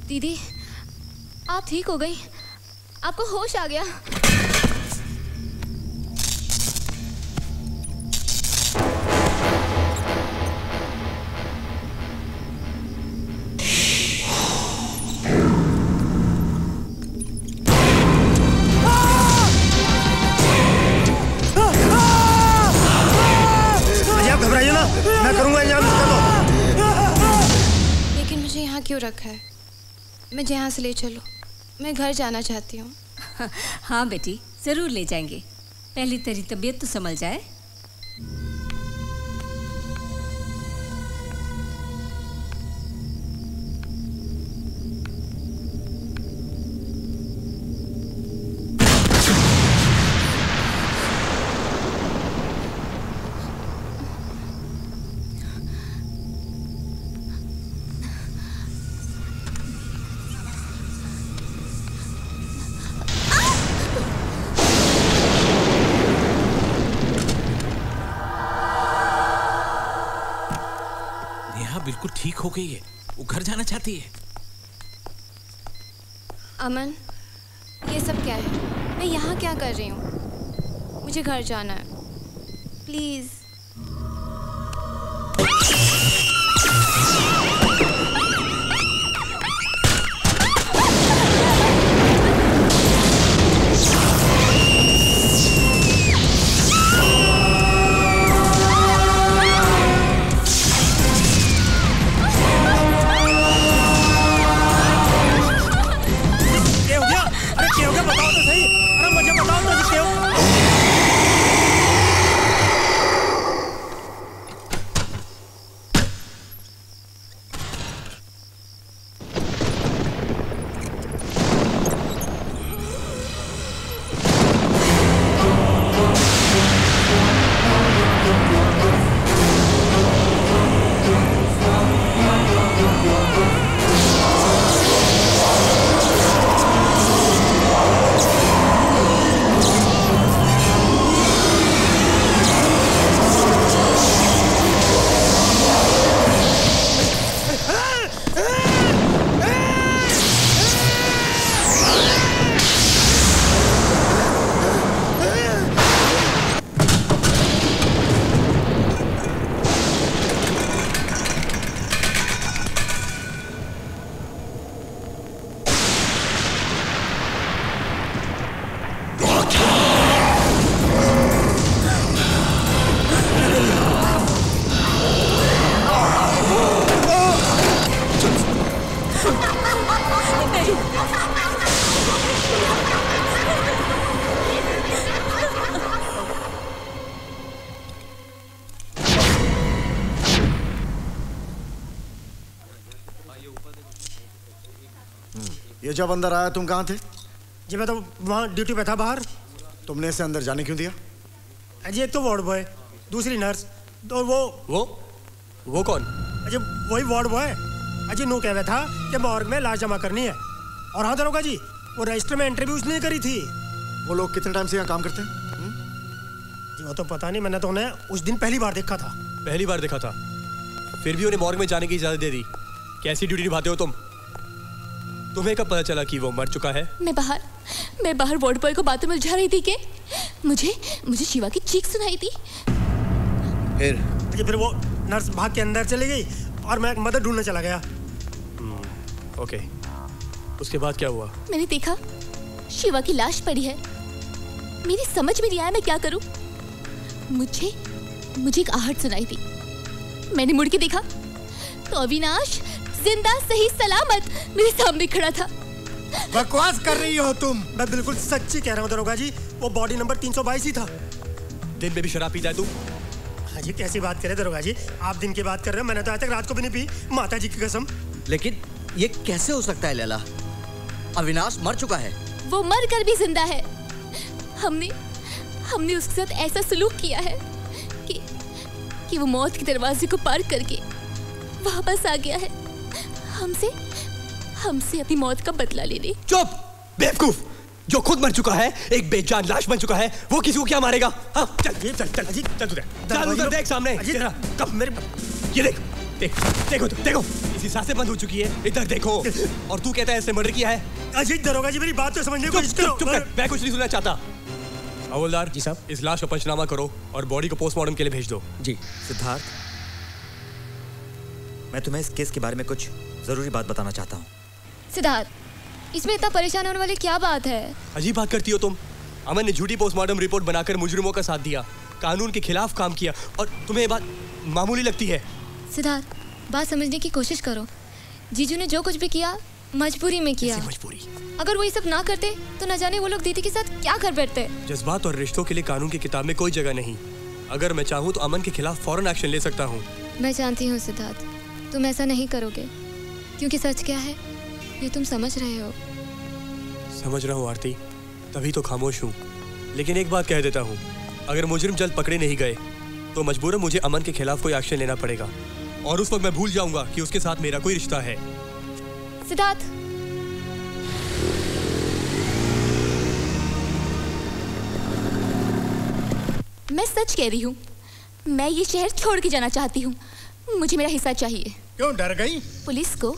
दीदी आप ठीक हो गई? आपको होश आ गया? मुझे यहाँ से ले चलो, मैं घर जाना चाहती हूँ। हाँ, हाँ बेटी ज़रूर ले जाएंगे, पहले तेरी तबीयत तो संभल जाए। हो गई है, वो घर जाना चाहती है। अमन ये सब क्या है? मैं यहाँ क्या कर रही हूँ? मुझे घर जाना है प्लीज। जब अंदर आया तुम कहाँ थे? जी मैं तो वहाँ ड्यूटी पे था बाहर। तुमने इसे अंदर जाने क्यों दिया? अजी एक तो वार्ड बॉय, दूसरी नर्स, तो वो वो वो कौन? अजी वही वार्ड बॉय। अजी नो कह रहा था कि मॉर्ग में लाश जमा करनी है। और हाँ दरोगा जी, वो रजिस्टर में एंट्री भी उसने करी थी। वो लोग कितने टाइम से यहाँ काम करते हैं? जी वो तो पता नहीं, मैंने तो उन्हें उस दिन पहली बार देखा था। पहली बार देखा था, फिर भी उन्हें मॉर्ग में जाने की इजाज़त दे दी। कैसी ड्यूटी निभाते हो तुम? तुम्हें कब पता चला कि वो मर चुका है? मैं बाहर मैं बाहर वार्ड बॉय को बातें मिल जा रही थी कि मुझे मुझे शिवा की चीख सुनाई थी। फिर फिर वो नर्स भाग के अंदर चली गई और मैं मदद ढूंढने चला गया। ओके, उसके बाद क्या हुआ? मैंने देखा शिवा की लाश पड़ी है। मेरी समझ में नहीं आया मैं क्या करूं। मुझे मुझे एक आहट सुनाई थी। मैंने मुड़ के देखा तो अविनाश जिंदा सही सलामत मेरे सामने खड़ा था। बकवास कर रही हो तुम। मैं बिल्कुल सच्ची कह रहा हूँ दरोगा जी, वो बॉडी नंबर तीन सौ बाईस ही था। दिन में भी शराब पीता है तू? हाँ जी, कैसी बात कर रहे दरोगा जी, आप दिन की बात कर रहे हो, मैंने तो आज तक रात को भी नहीं पी, माता जी की कसम। लेकिन ये कैसे हो सकता है लैला? अविनाश मर चुका है। वो मर कर भी जिंदा है। हमने हमने उसके साथ ऐसा सलूक किया है कि, कि वो मौत के दरवाजे को पार करके वापस आ गया है हमसे हमसे अपनी मौत का बदला लेने। चुप बेवकूफ, जो खुद मर चुका है, एक बेजान लाश बन चुका है, वो किसी को क्या मारेगा? हाँ, चल चल चल चल चल उधर, चल उधर देख सामने। कब मेरे ये देख देख देखो तो देखो, इसी सांसें बंद हो चुकी है, इधर देखो। और तू कहता है इसने मर्डर किया है? अजीत दरोगा जी मेरी बात तो समझने की कोशिश करो। चुप कर, मैं कुछ नहीं सुनना चाहता। हवलदार जी साहब, इस लाश को पंचनामा करो और बॉडी को पोस्टमार्टम के लिए भेज दो। जी सिद्धार्थ, मैं तुम्हें इस केस के बारे में कुछ जरूरी बात बताना चाहता हूँ। सिद्धार्थ, इसमें इतना परेशान होने वाली क्या बात है? अजीब बात करती हो तुम। अमन ने झूठी पोस्टमार्टम रिपोर्ट बनाकर मुजरिमों का साथ दिया, कानून के खिलाफ काम किया, और तुम्हें ये बात मामूली लगती है? सिद्धार्थ, बात समझने की कोशिश करो। जीजू ने जो कुछ भी किया मजबूरी में किया। मजबूरी? अगर वो ये सब ना करते तो न जाने वो लोग दीदी के साथ क्या कर बैठते। जज्बात और रिश्तों के लिए कानून की किताब में कोई जगह नहीं। अगर मैं चाहूँ तो अमन के खिलाफ फौरन एक्शन ले सकता हूँ। मैं जानती हूँ सिद्धार्थ, तुम ऐसा नहीं करोगे, क्योंकि सच क्या है ये तुम समझ रहे हो। समझ रहा हूँ आरती, तभी तो खामोश हूँ। लेकिन एक बात कह देता हूँ, अगर मुजरिम जल्द पकड़े नहीं गए तो मजबूरन मुझे अमन के खिलाफ कोई एक्शन लेना पड़ेगा, और उस वक्त मैं भूल जाऊंगा कि उसके साथ मेरा कोई रिश्ता है। सिद्धार्थ, मैं सच कह रही हूँ, मैं ये शहर छोड़ के जाना चाहती हूँ। मुझे मेरा हिस्सा चाहिए। क्यों डर गई? पुलिस को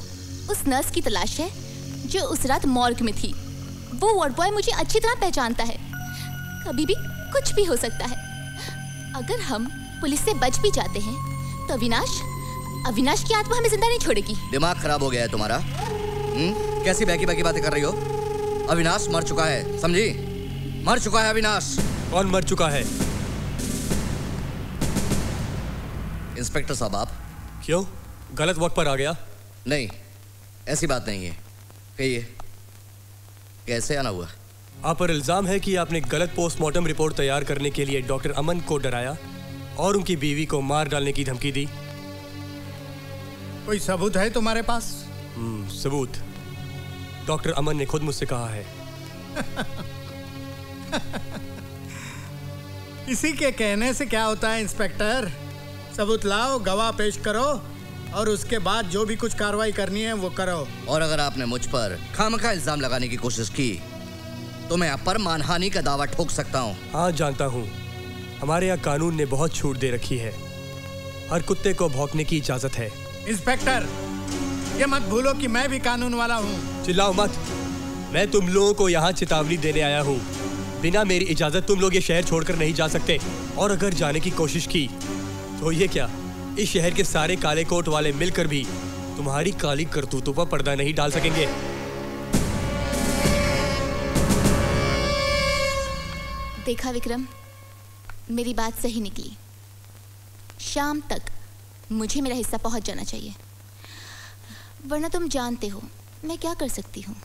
उस नर्स की तलाश है जो उस रात मॉर्ग में थी। वो वार्ड बॉय मुझे अच्छी तरह पहचानता है। कभी भी कुछ भी हो सकता है। अगर हम पुलिस से बच भी जाते हैं तो अविनाश अविनाश की आत्मा हमें जिंदा नहीं छोड़ेगी। दिमाग खराब हो गया है तुम्हारा? हम्म? कैसी बैकी बैकी बातें कर रही हो? अविनाश मर चुका है, समझी? मर चुका है अविनाश। कौन मर चुका है? इंस्पेक्टर साहब आप क्यों गलत वक्त पर आ गया? नहीं ऐसी बात नहीं है, कहिए कैसे आना हुआ? आप पर इल्जाम है कि आपने गलत पोस्टमार्टम रिपोर्ट तैयार करने के लिए डॉक्टर अमन को डराया और उनकी बीवी को मार डालने की धमकी दी। कोई सबूत है तुम्हारे पास? हम्म, सबूत डॉक्टर अमन ने खुद मुझसे कहा है। इसी के कहने से क्या होता है इंस्पेक्टर? सबूत लाओ, गवाह पेश करो और उसके बाद जो भी कुछ कार्रवाई करनी है वो करो। और अगर आपने मुझ पर खामखा इल्जाम लगाने की कोशिश की तो मैं आप पर मानहानि का दावा ठोक सकता हूँ। हाँ जानता हूँ, हमारे यहाँ कानून ने बहुत छूट दे रखी है, हर कुत्ते को भौंकने की इजाजत है। इंस्पेक्टर ये मत भूलो कि मैं भी कानून वाला हूँ। चिल्लाओ मत, मैं तुम लोगों को यहाँ चेतावनी देने आया हूँ। बिना मेरी इजाजत तुम लोग ये शहर छोड़कर नहीं जा सकते, और अगर जाने की कोशिश की तो ये क्या, इस शहर के सारे काले कोट वाले मिलकर भी तुम्हारी काली करतूतों पर पर्दा नहीं डाल सकेंगे। देखा विक्रम, मेरी बात सही निकली। शाम तक मुझे मेरा हिस्सा पहुंच जाना चाहिए, वरना तुम जानते हो मैं क्या कर सकती हूँ।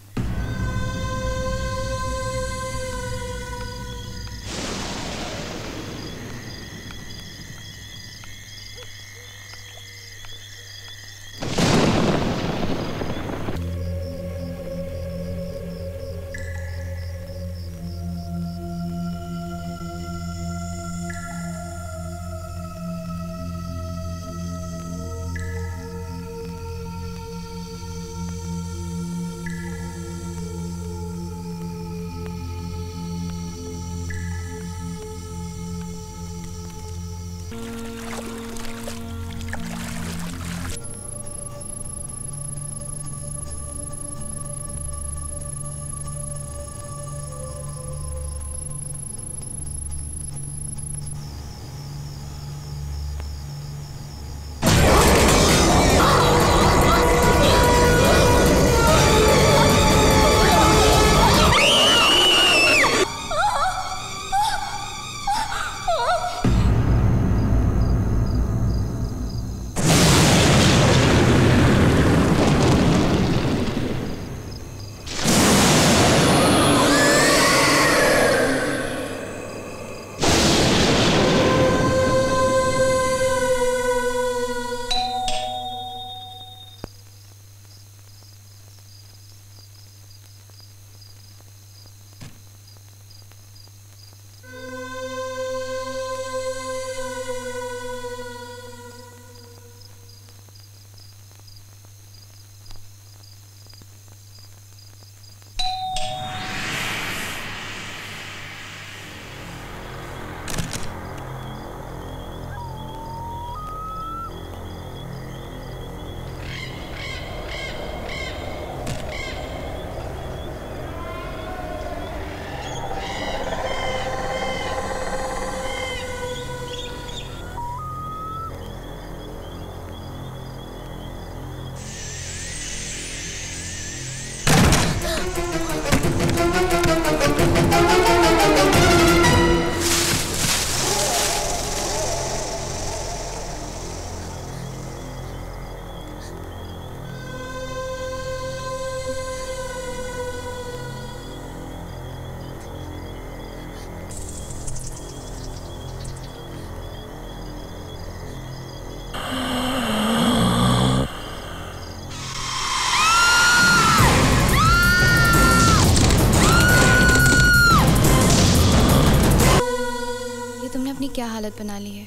क्या हालत बना ली है,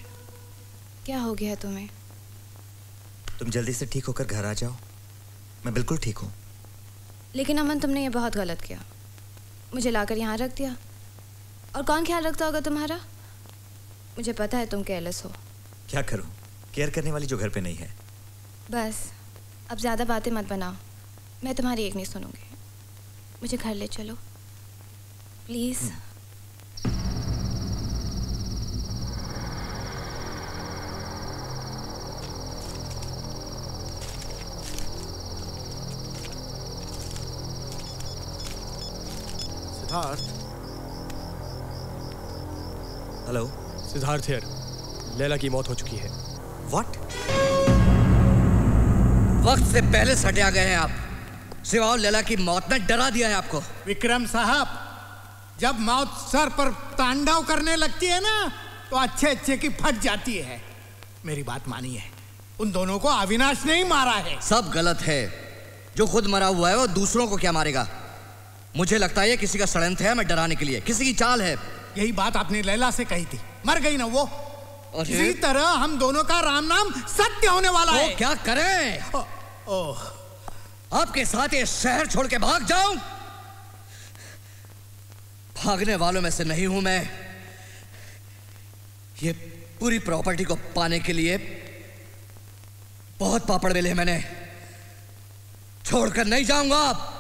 क्या हो गया तुम्हें? तुम जल्दी से ठीक होकर घर आ जाओ, मैं बिल्कुल ठीक हूँ। लेकिन अमन तुमने ये बहुत गलत किया, मुझे लाकर यहाँ रख दिया, और कौन ख्याल रखता होगा तुम्हारा? मुझे पता है तुम केयरलेस हो। क्या करूँ, केयर करने वाली जो घर पे नहीं है। बस अब ज़्यादा बातें मत बनाओ, मैं तुम्हारी एक नहीं सुनूँगी। मुझे घर ले चलो please. Siddharth? Hello? Siddharth here. Laila की मौत हो चुकी है. What? वक्त से पहले सटिया गए हैं आप. सिवाओ लैला की मौत ने डरा दिया है आपको. विक्रम साहब, जब मौत सर पर तांडव करने लगती है ना, तो अच्छे अच्छे की फट जाती है. मेरी बात मानिए, उन दोनों को अविनाश नहीं मारा है. सब गलत है. जो खुद मरा हुआ है वो दूसरों को क्या मारेगा? मुझे लगता है किसी का षड्यंत्र है मैं डराने के लिए, किसी की चाल है. यही बात आपने लैला से कही थी. मर गई ना वो. इसी तरह हम दोनों का राम नाम सत्य होने वाला है. क्या करें? ओ, ओ। आपके साथ ये शहर छोड़ के भाग जाऊं? भागने वालों में से नहीं हूं मैं. ये पूरी प्रॉपर्टी को पाने के लिए बहुत पापड़ बेले मैंने. छोड़कर नहीं जाऊंगा. आप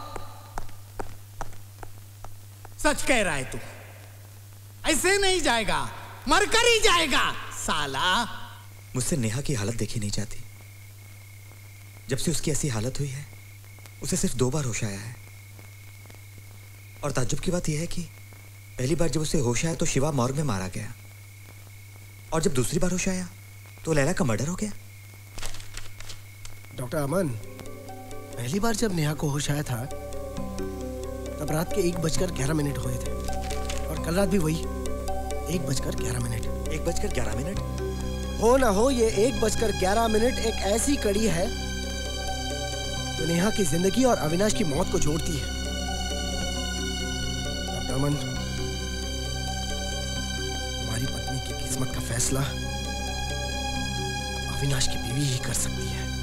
सच कह रहा है तू. ऐसे नहीं जाएगा, मरकर ही जाएगा साला. मुझसे नेहा की हालत देखी नहीं जाती. जब से उसकी ऐसी हालत हुई है उसे सिर्फ दो बार होश आया है. और ताज्जुब की बात यह है कि पहली बार जब उसे होश आया तो शिवा मॉर्ग में मारा गया, और जब दूसरी बार होश आया तो लैला का मर्डर हो गया. डॉक्टर अमन, पहली बार जब नेहा को होश आया था तब रात के एक बजकर ग्यारह मिनट हुए थे, और कल रात भी वही एक बजकर ग्यारह मिनट. एक बजकर ग्यारह मिनट हो ना हो, ये एक बजकर ग्यारह मिनट एक ऐसी कड़ी है जो नेहा की जिंदगी और अविनाश की मौत को जोड़ती है. डॉक्टर अमन, हमारी पत्नी की किस्मत का फैसला अविनाश की बीवी ही कर सकती है.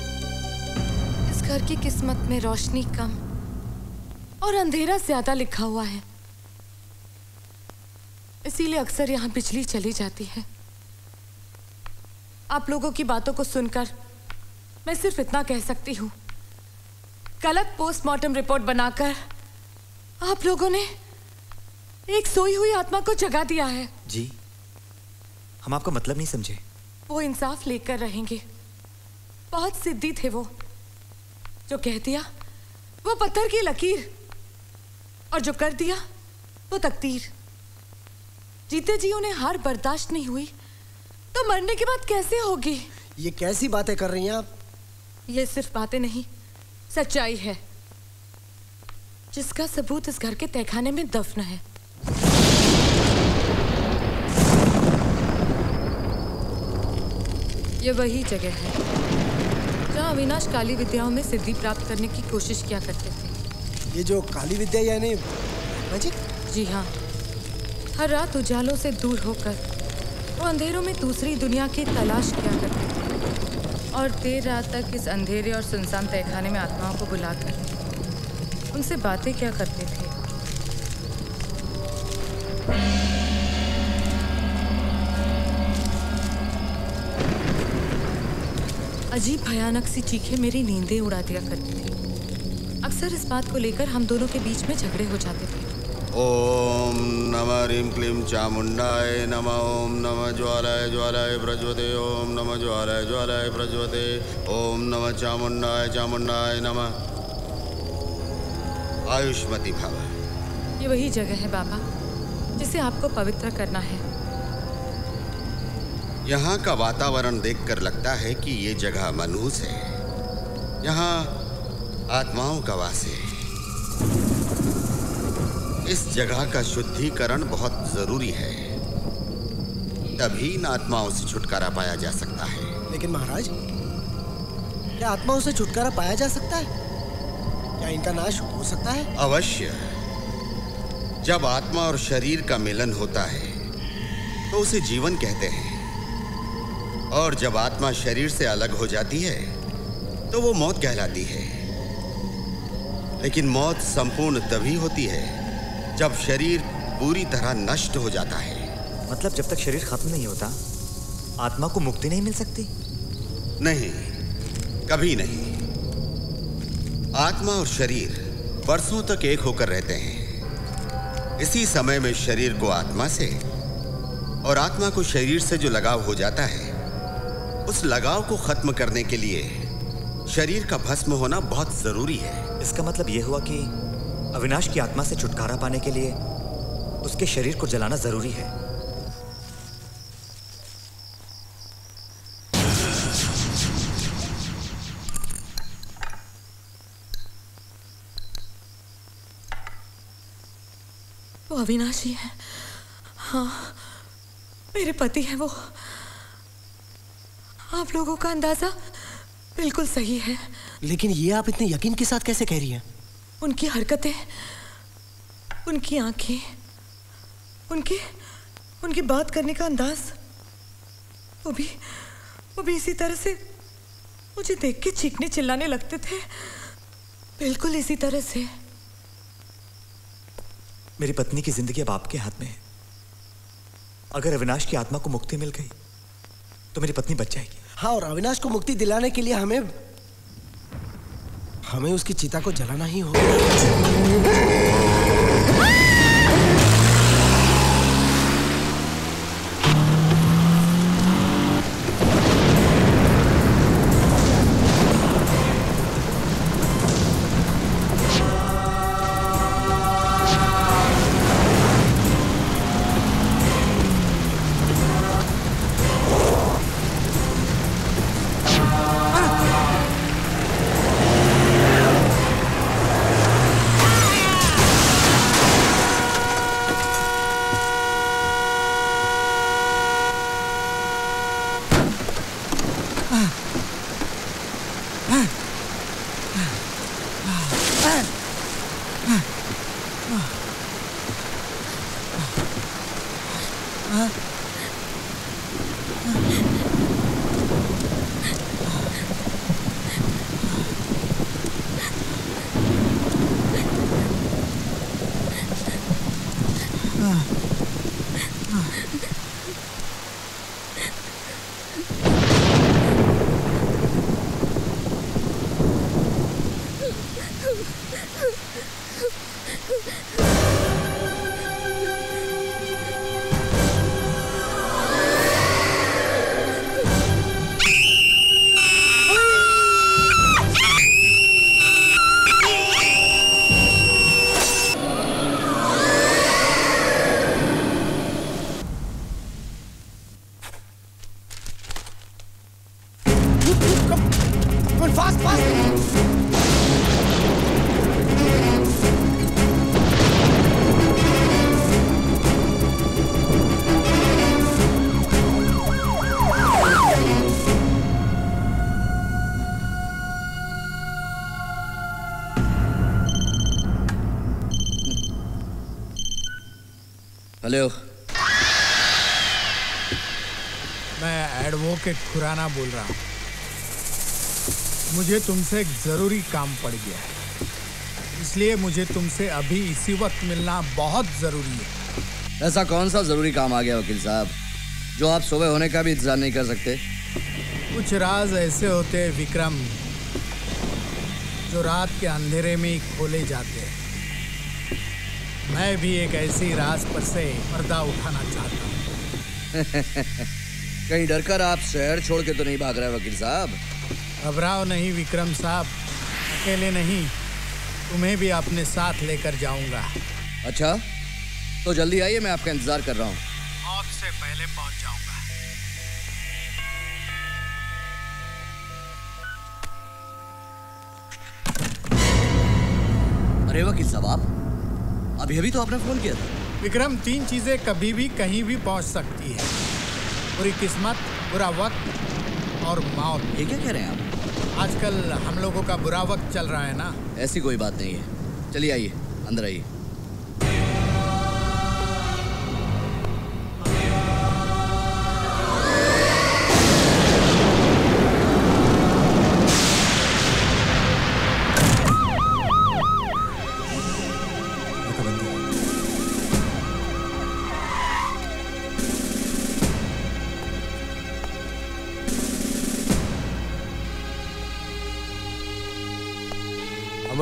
इस घर की किस्मत में रोशनी कम और अंधेरा ज्यादा लिखा हुआ है, इसीलिए अक्सर यहाँ बिजली चली जाती है. आप लोगों की बातों को सुनकर मैं सिर्फ इतना कह सकती हूँ, गलत पोस्टमार्टम रिपोर्ट बनाकर आप लोगों ने एक सोई हुई आत्मा को जगा दिया है. जी, हम आपका मतलब नहीं समझे. वो इंसाफ लेकर रहेंगे. बहुत सिद्धि थे वो. जो कह दिया वो पत्थर की लकीर, और जो कर दिया वो तकदीर. जीते जी उन्हें हार बर्दाश्त नहीं हुई तो मरने के बाद कैसे होगी? ये कैसी बातें कर रही हैं आप? ये सिर्फ बातें नहीं, सच्चाई है, जिसका सबूत इस घर के तहखाने में दफन है. ये वही जगह है जहाँ अविनाश काली विद्याओं में सिद्धि प्राप्त करने की कोशिश किया करते थे. ये जो काली विद्या यानी मैजिक? जी हाँ. हर रात उजालों से दूर होकर वो अंधेरों में दूसरी दुनिया की तलाश किया करते थे, और देर रात तक इस अंधेरे और सुनसान तहखाने में आत्माओं को बुलाकर उनसे बातें क्या करते थे. अजीब भयानक सी चीखें मेरी नींदें उड़ा दिया करती थी. अक्सर इस बात को लेकर हम दोनों के बीच में झगड़े हो जाते थे. ओम नमः रीम क्लीम चामुंडाय नमः. ओम नमः ज्वालाय ज्वालाय प्रज्वते. ओम नमः ज्वालाय ज्वालाय प्रज्वते. ओम नमः चामुंडाय चामुंडाय नमः. आयुष्मती भाव. ये वही जगह है बाबा जिसे आपको पवित्र करना है. यहाँ का वातावरण देखकर लगता है कि ये जगह मनहूस है. यहाँ आत्माओं का वास है. इस जगह का शुद्धिकरण बहुत जरूरी है, तभी इन आत्माओं से छुटकारा पाया जा सकता है. लेकिन महाराज, क्या आत्माओं से छुटकारा पाया जा सकता है? क्या इनका नाश हो सकता है? अवश्य. जब आत्मा और शरीर का मिलन होता है तो उसे जीवन कहते हैं, और जब आत्मा शरीर से अलग हो जाती है तो वो मौत कहलाती है. लेकिन मौत संपूर्ण तभी होती है जब शरीर पूरी तरह नष्ट हो जाता है. मतलब जब तक शरीर खत्म नहीं होता आत्मा को मुक्ति नहीं मिल सकती? नहीं, कभी नहीं. आत्मा और शरीर बरसों तक एक होकर रहते हैं. इसी समय में शरीर को आत्मा से और आत्मा को शरीर से जो लगाव हो जाता है, उस लगाव को खत्म करने के लिए शरीर का भस्म होना बहुत जरूरी है. इसका मतलब यह हुआ कि अविनाश की आत्मा से छुटकारा पाने के लिए उसके शरीर को जलाना जरूरी है। वो अविनाश ही है। हाँ, मेरे पति है वो। आप लोगों का अंदाजा बिल्कुल सही है। लेकिन ये आप इतने यकीन के साथ कैसे कह रही हैं? उनकी हरकतें, उनकी आंखें, उनके उनकी बात करने का अंदाज, वो भी वो भी इसी तरह से मुझे देख के चीखने चिल्लाने लगते थे, बिल्कुल इसी तरह से। मेरी पत्नी की जिंदगी अब आपके हाथ में है। अगर अविनाश की आत्मा को मुक्ति मिल गई तो मेरी पत्नी बच जाएगी। हाँ, और अविनाश को मुक्ति दिलाने के लिए हमें हमें उसकी चिता को जलाना ही होगा। हेलो, मैं एडवोकेट खुराना बोल रहा हूँ। मुझे तुमसे एक ज़रूरी काम पड़ गया है, इसलिए मुझे तुमसे अभी इसी वक्त मिलना बहुत ज़रूरी है। ऐसा कौन सा ज़रूरी काम आ गया वकील साहब, जो आप सुबह होने का भी इंतज़ार नहीं कर सकते? कुछ राज ऐसे होते हैं विक्रम, जो रात के अंधेरे में ही खोले जाते हैं। मैं भी एक ऐसी राज पर से पर्दा उठाना चाहता हूँ। कहीं डरकर आप शहर छोड़ के तो नहीं भाग रहे वकील साहब? घबराओ नहीं विक्रम साहब, अकेले नहीं, तुम्हें भी अपने साथ लेकर जाऊंगा। अच्छा, तो जल्दी आइए, मैं आपका इंतजार कर रहा हूँ। मौत से पहले पहुँच जाऊंगा। अरे वकील साहब, आप अभी अभी तो आपने फोन किया था। विक्रम, तीन चीजें कभी भी कहीं भी पहुंच सकती है, बुरी किस्मत, बुरा वक्त और मौत। ये क्या कह रहे हैं आप? आजकल हम लोगों का बुरा वक्त चल रहा है ना। ऐसी कोई बात नहीं है, चलिए आइए, अंदर आइए।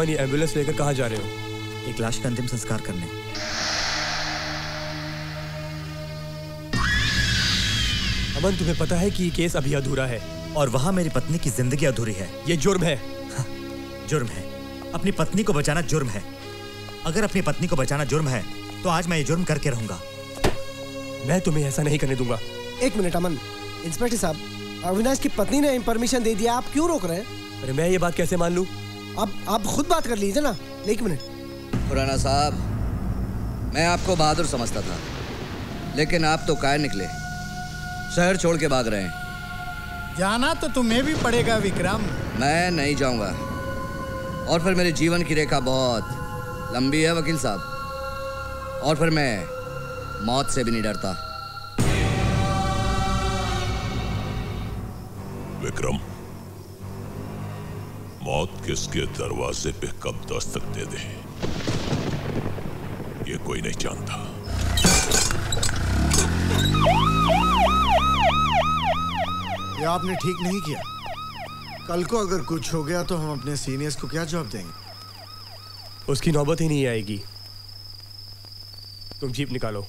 ये एम्बुलेंस लेकर कहाँ जा रहे हो? एक लाश का अंतिम संस्कार करने। अमन, तुम्हें पता है कि ये केस अभी अधूरा है और वहाँ मेरी पत्नी की जिंदगी अधूरी है। ये जुर्म है। हाँ, जुर्म है। अपनी पत्नी को बचाना जुर्म है। अगर अपनी पत्नी को बचाना जुर्म है तो आज मैं ये जुर्म करके रहूंगा। मैं तुम्हें ऐसा नहीं करने दूंगा। एक मिनट अमन, इंस्पेक्टर साहब, अविनाश की पत्नी ने परमिशन दे दिया, आप क्यों रोक रहे हैं? अरे मैं ये बात कैसे मान लूं? अब आप खुद बात कर लीजिए ना। एक मिनट खुराना साहब, मैं आपको बहादुर समझता था, लेकिन आप तो कायर निकले, शहर छोड़ के भाग रहे हैं। जाना तो तुम्हें भी पड़ेगा विक्रम। मैं नहीं जाऊंगा, और फिर मेरे जीवन की रेखा बहुत लंबी है वकील साहब, और फिर मैं मौत से भी नहीं डरता। विक्रम, मौत किसके दरवाजे पे कब दस्तक दे दे, ये कोई नहीं जानता। ये आपने ठीक नहीं किया। कल को अगर कुछ हो गया तो हम अपने सीनियर्स को क्या जवाब देंगे? उसकी नौबत ही नहीं आएगी। तुम जीप निकालो।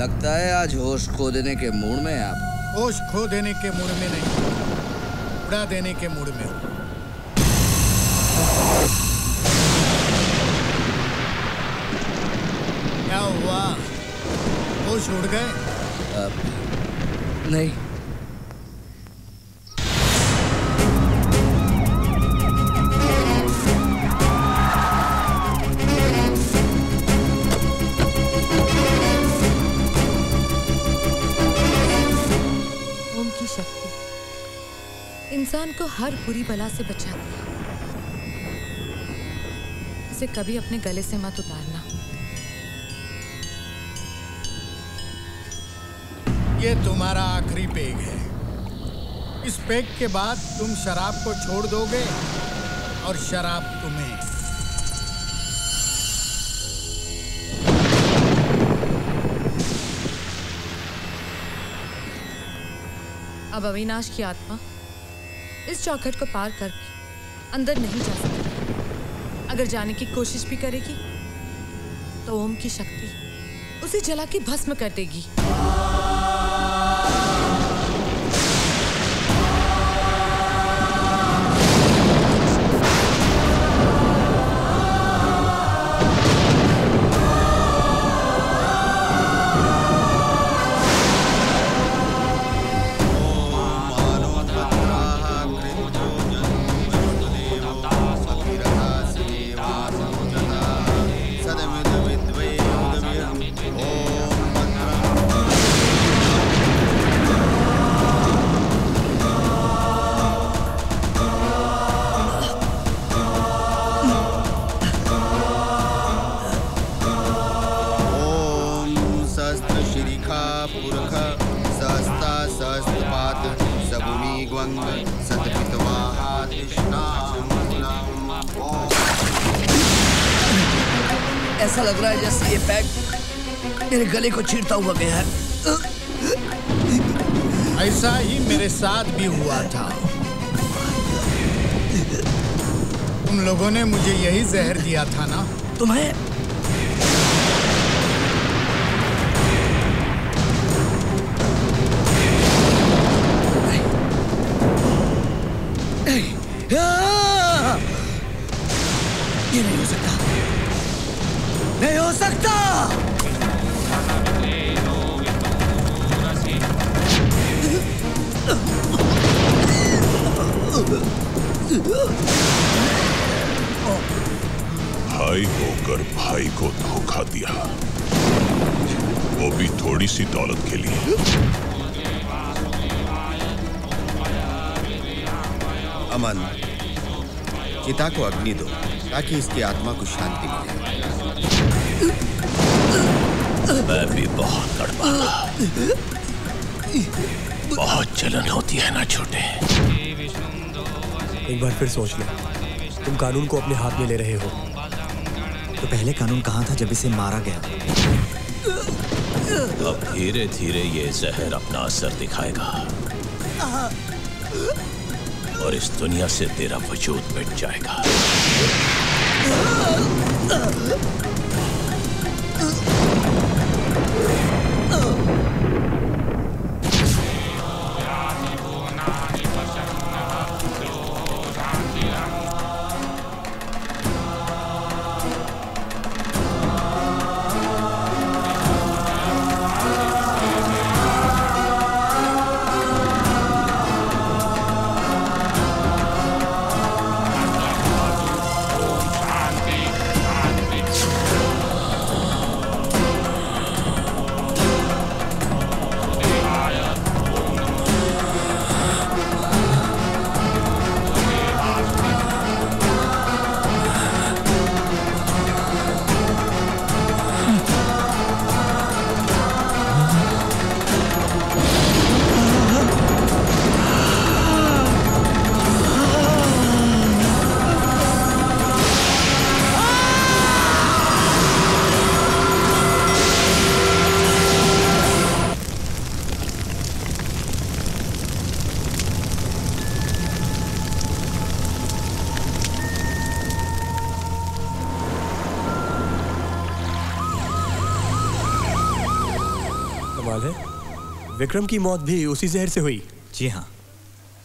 लगता है आज होश खो देने के मूड में आप। होश खो देने के मूड में नहीं, उड़ा देने के मूड में। क्या हुआ, होश उड़ गए? नहीं। इंसान को हर बुरी बला से बचाती है, इसे कभी अपने गले से मत उतारना। ये तुम्हारा आखिरी पेग है। इस पेग के बाद तुम शराब को छोड़ दोगे और शराब तुम्हें। अब अविनाश की आत्मा इस चौखट को पार करके अंदर नहीं जा सकती। अगर जाने की कोशिश भी करेगी तो ओम की शक्ति उसे जला के भस्म कर देगी। ऐसा लग रहा है जैसे ये पैक मेरे गले को चीरता हुआ गया है। ऐसा ही मेरे साथ भी हुआ था। तुम लोगों ने मुझे यही जहर दिया था ना? तुम्हें? ये नहीं हो सकता, नहीं हो सकता। भाई होकर भाई को धोखा दिया, वो भी थोड़ी सी दौलत के लिए। अमन, चिता को अग्नि दो ताकि इसकी आत्मा को शांति मिले। मैं भी बहुत तड़पा था, बहुत जलन होती है ना छोटे। एक बार फिर सोच लो, तुम कानून को अपने हाथ में ले रहे हो। तो पहले कानून कहाँ था जब इसे मारा गया? अब धीरे धीरे ये जहर अपना असर दिखाएगा और इस दुनिया से तेरा वजूद मिट जाएगा। सवाल है। विक्रम की मौत भी उसी जहर से हुई? जी हाँ,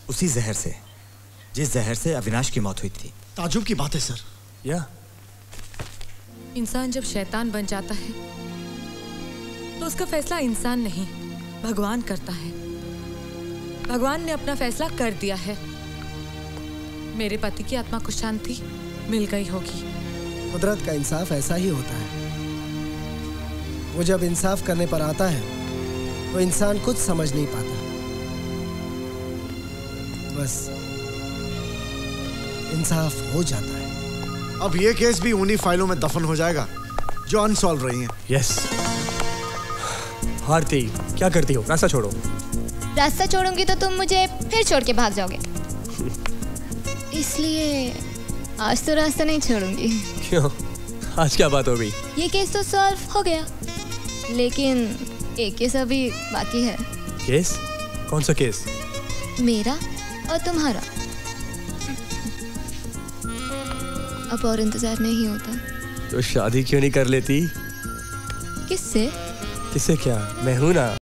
उसी जहर से, जिस जहर से अविनाश की मौत हुई थी। ताजुब की बात है सर। या इंसान जब शैतान बन जाता है तो उसका फैसला इंसान नहीं भगवान करता है। भगवान ने अपना फैसला कर दिया है। मेरे पति की आत्मा को शांति मिल गई होगी। कुदरत का इंसाफ ऐसा ही होता है। वो जब इंसाफ करने पर आता है तो इंसान कुछ समझ नहीं पाता। बस इंसाफ हो जाता है। अब ये केस भी उन्हीं फाइलों में दफन हो जाएगा जो अनसॉल्व रही हैं। यस। आरती क्या करती हो? रास्ता छोड़ो। रास्ता छोड़ूंगी तो तुम मुझे फिर छोड़ के भाग जाओगे, इसलिए आज तो रास्ता नहीं छोड़ूंगी। क्यों, आज क्या बात हो गई? ये केस तो सॉल्व हो गया, लेकिन एक केस अभी बाकी है। केस? कौन सा केस? मेरा और तुम्हारा। अब और इंतजार नहीं होता। तो शादी क्यों नहीं कर लेती? किससे? किससे क्या, मैं हूं ना।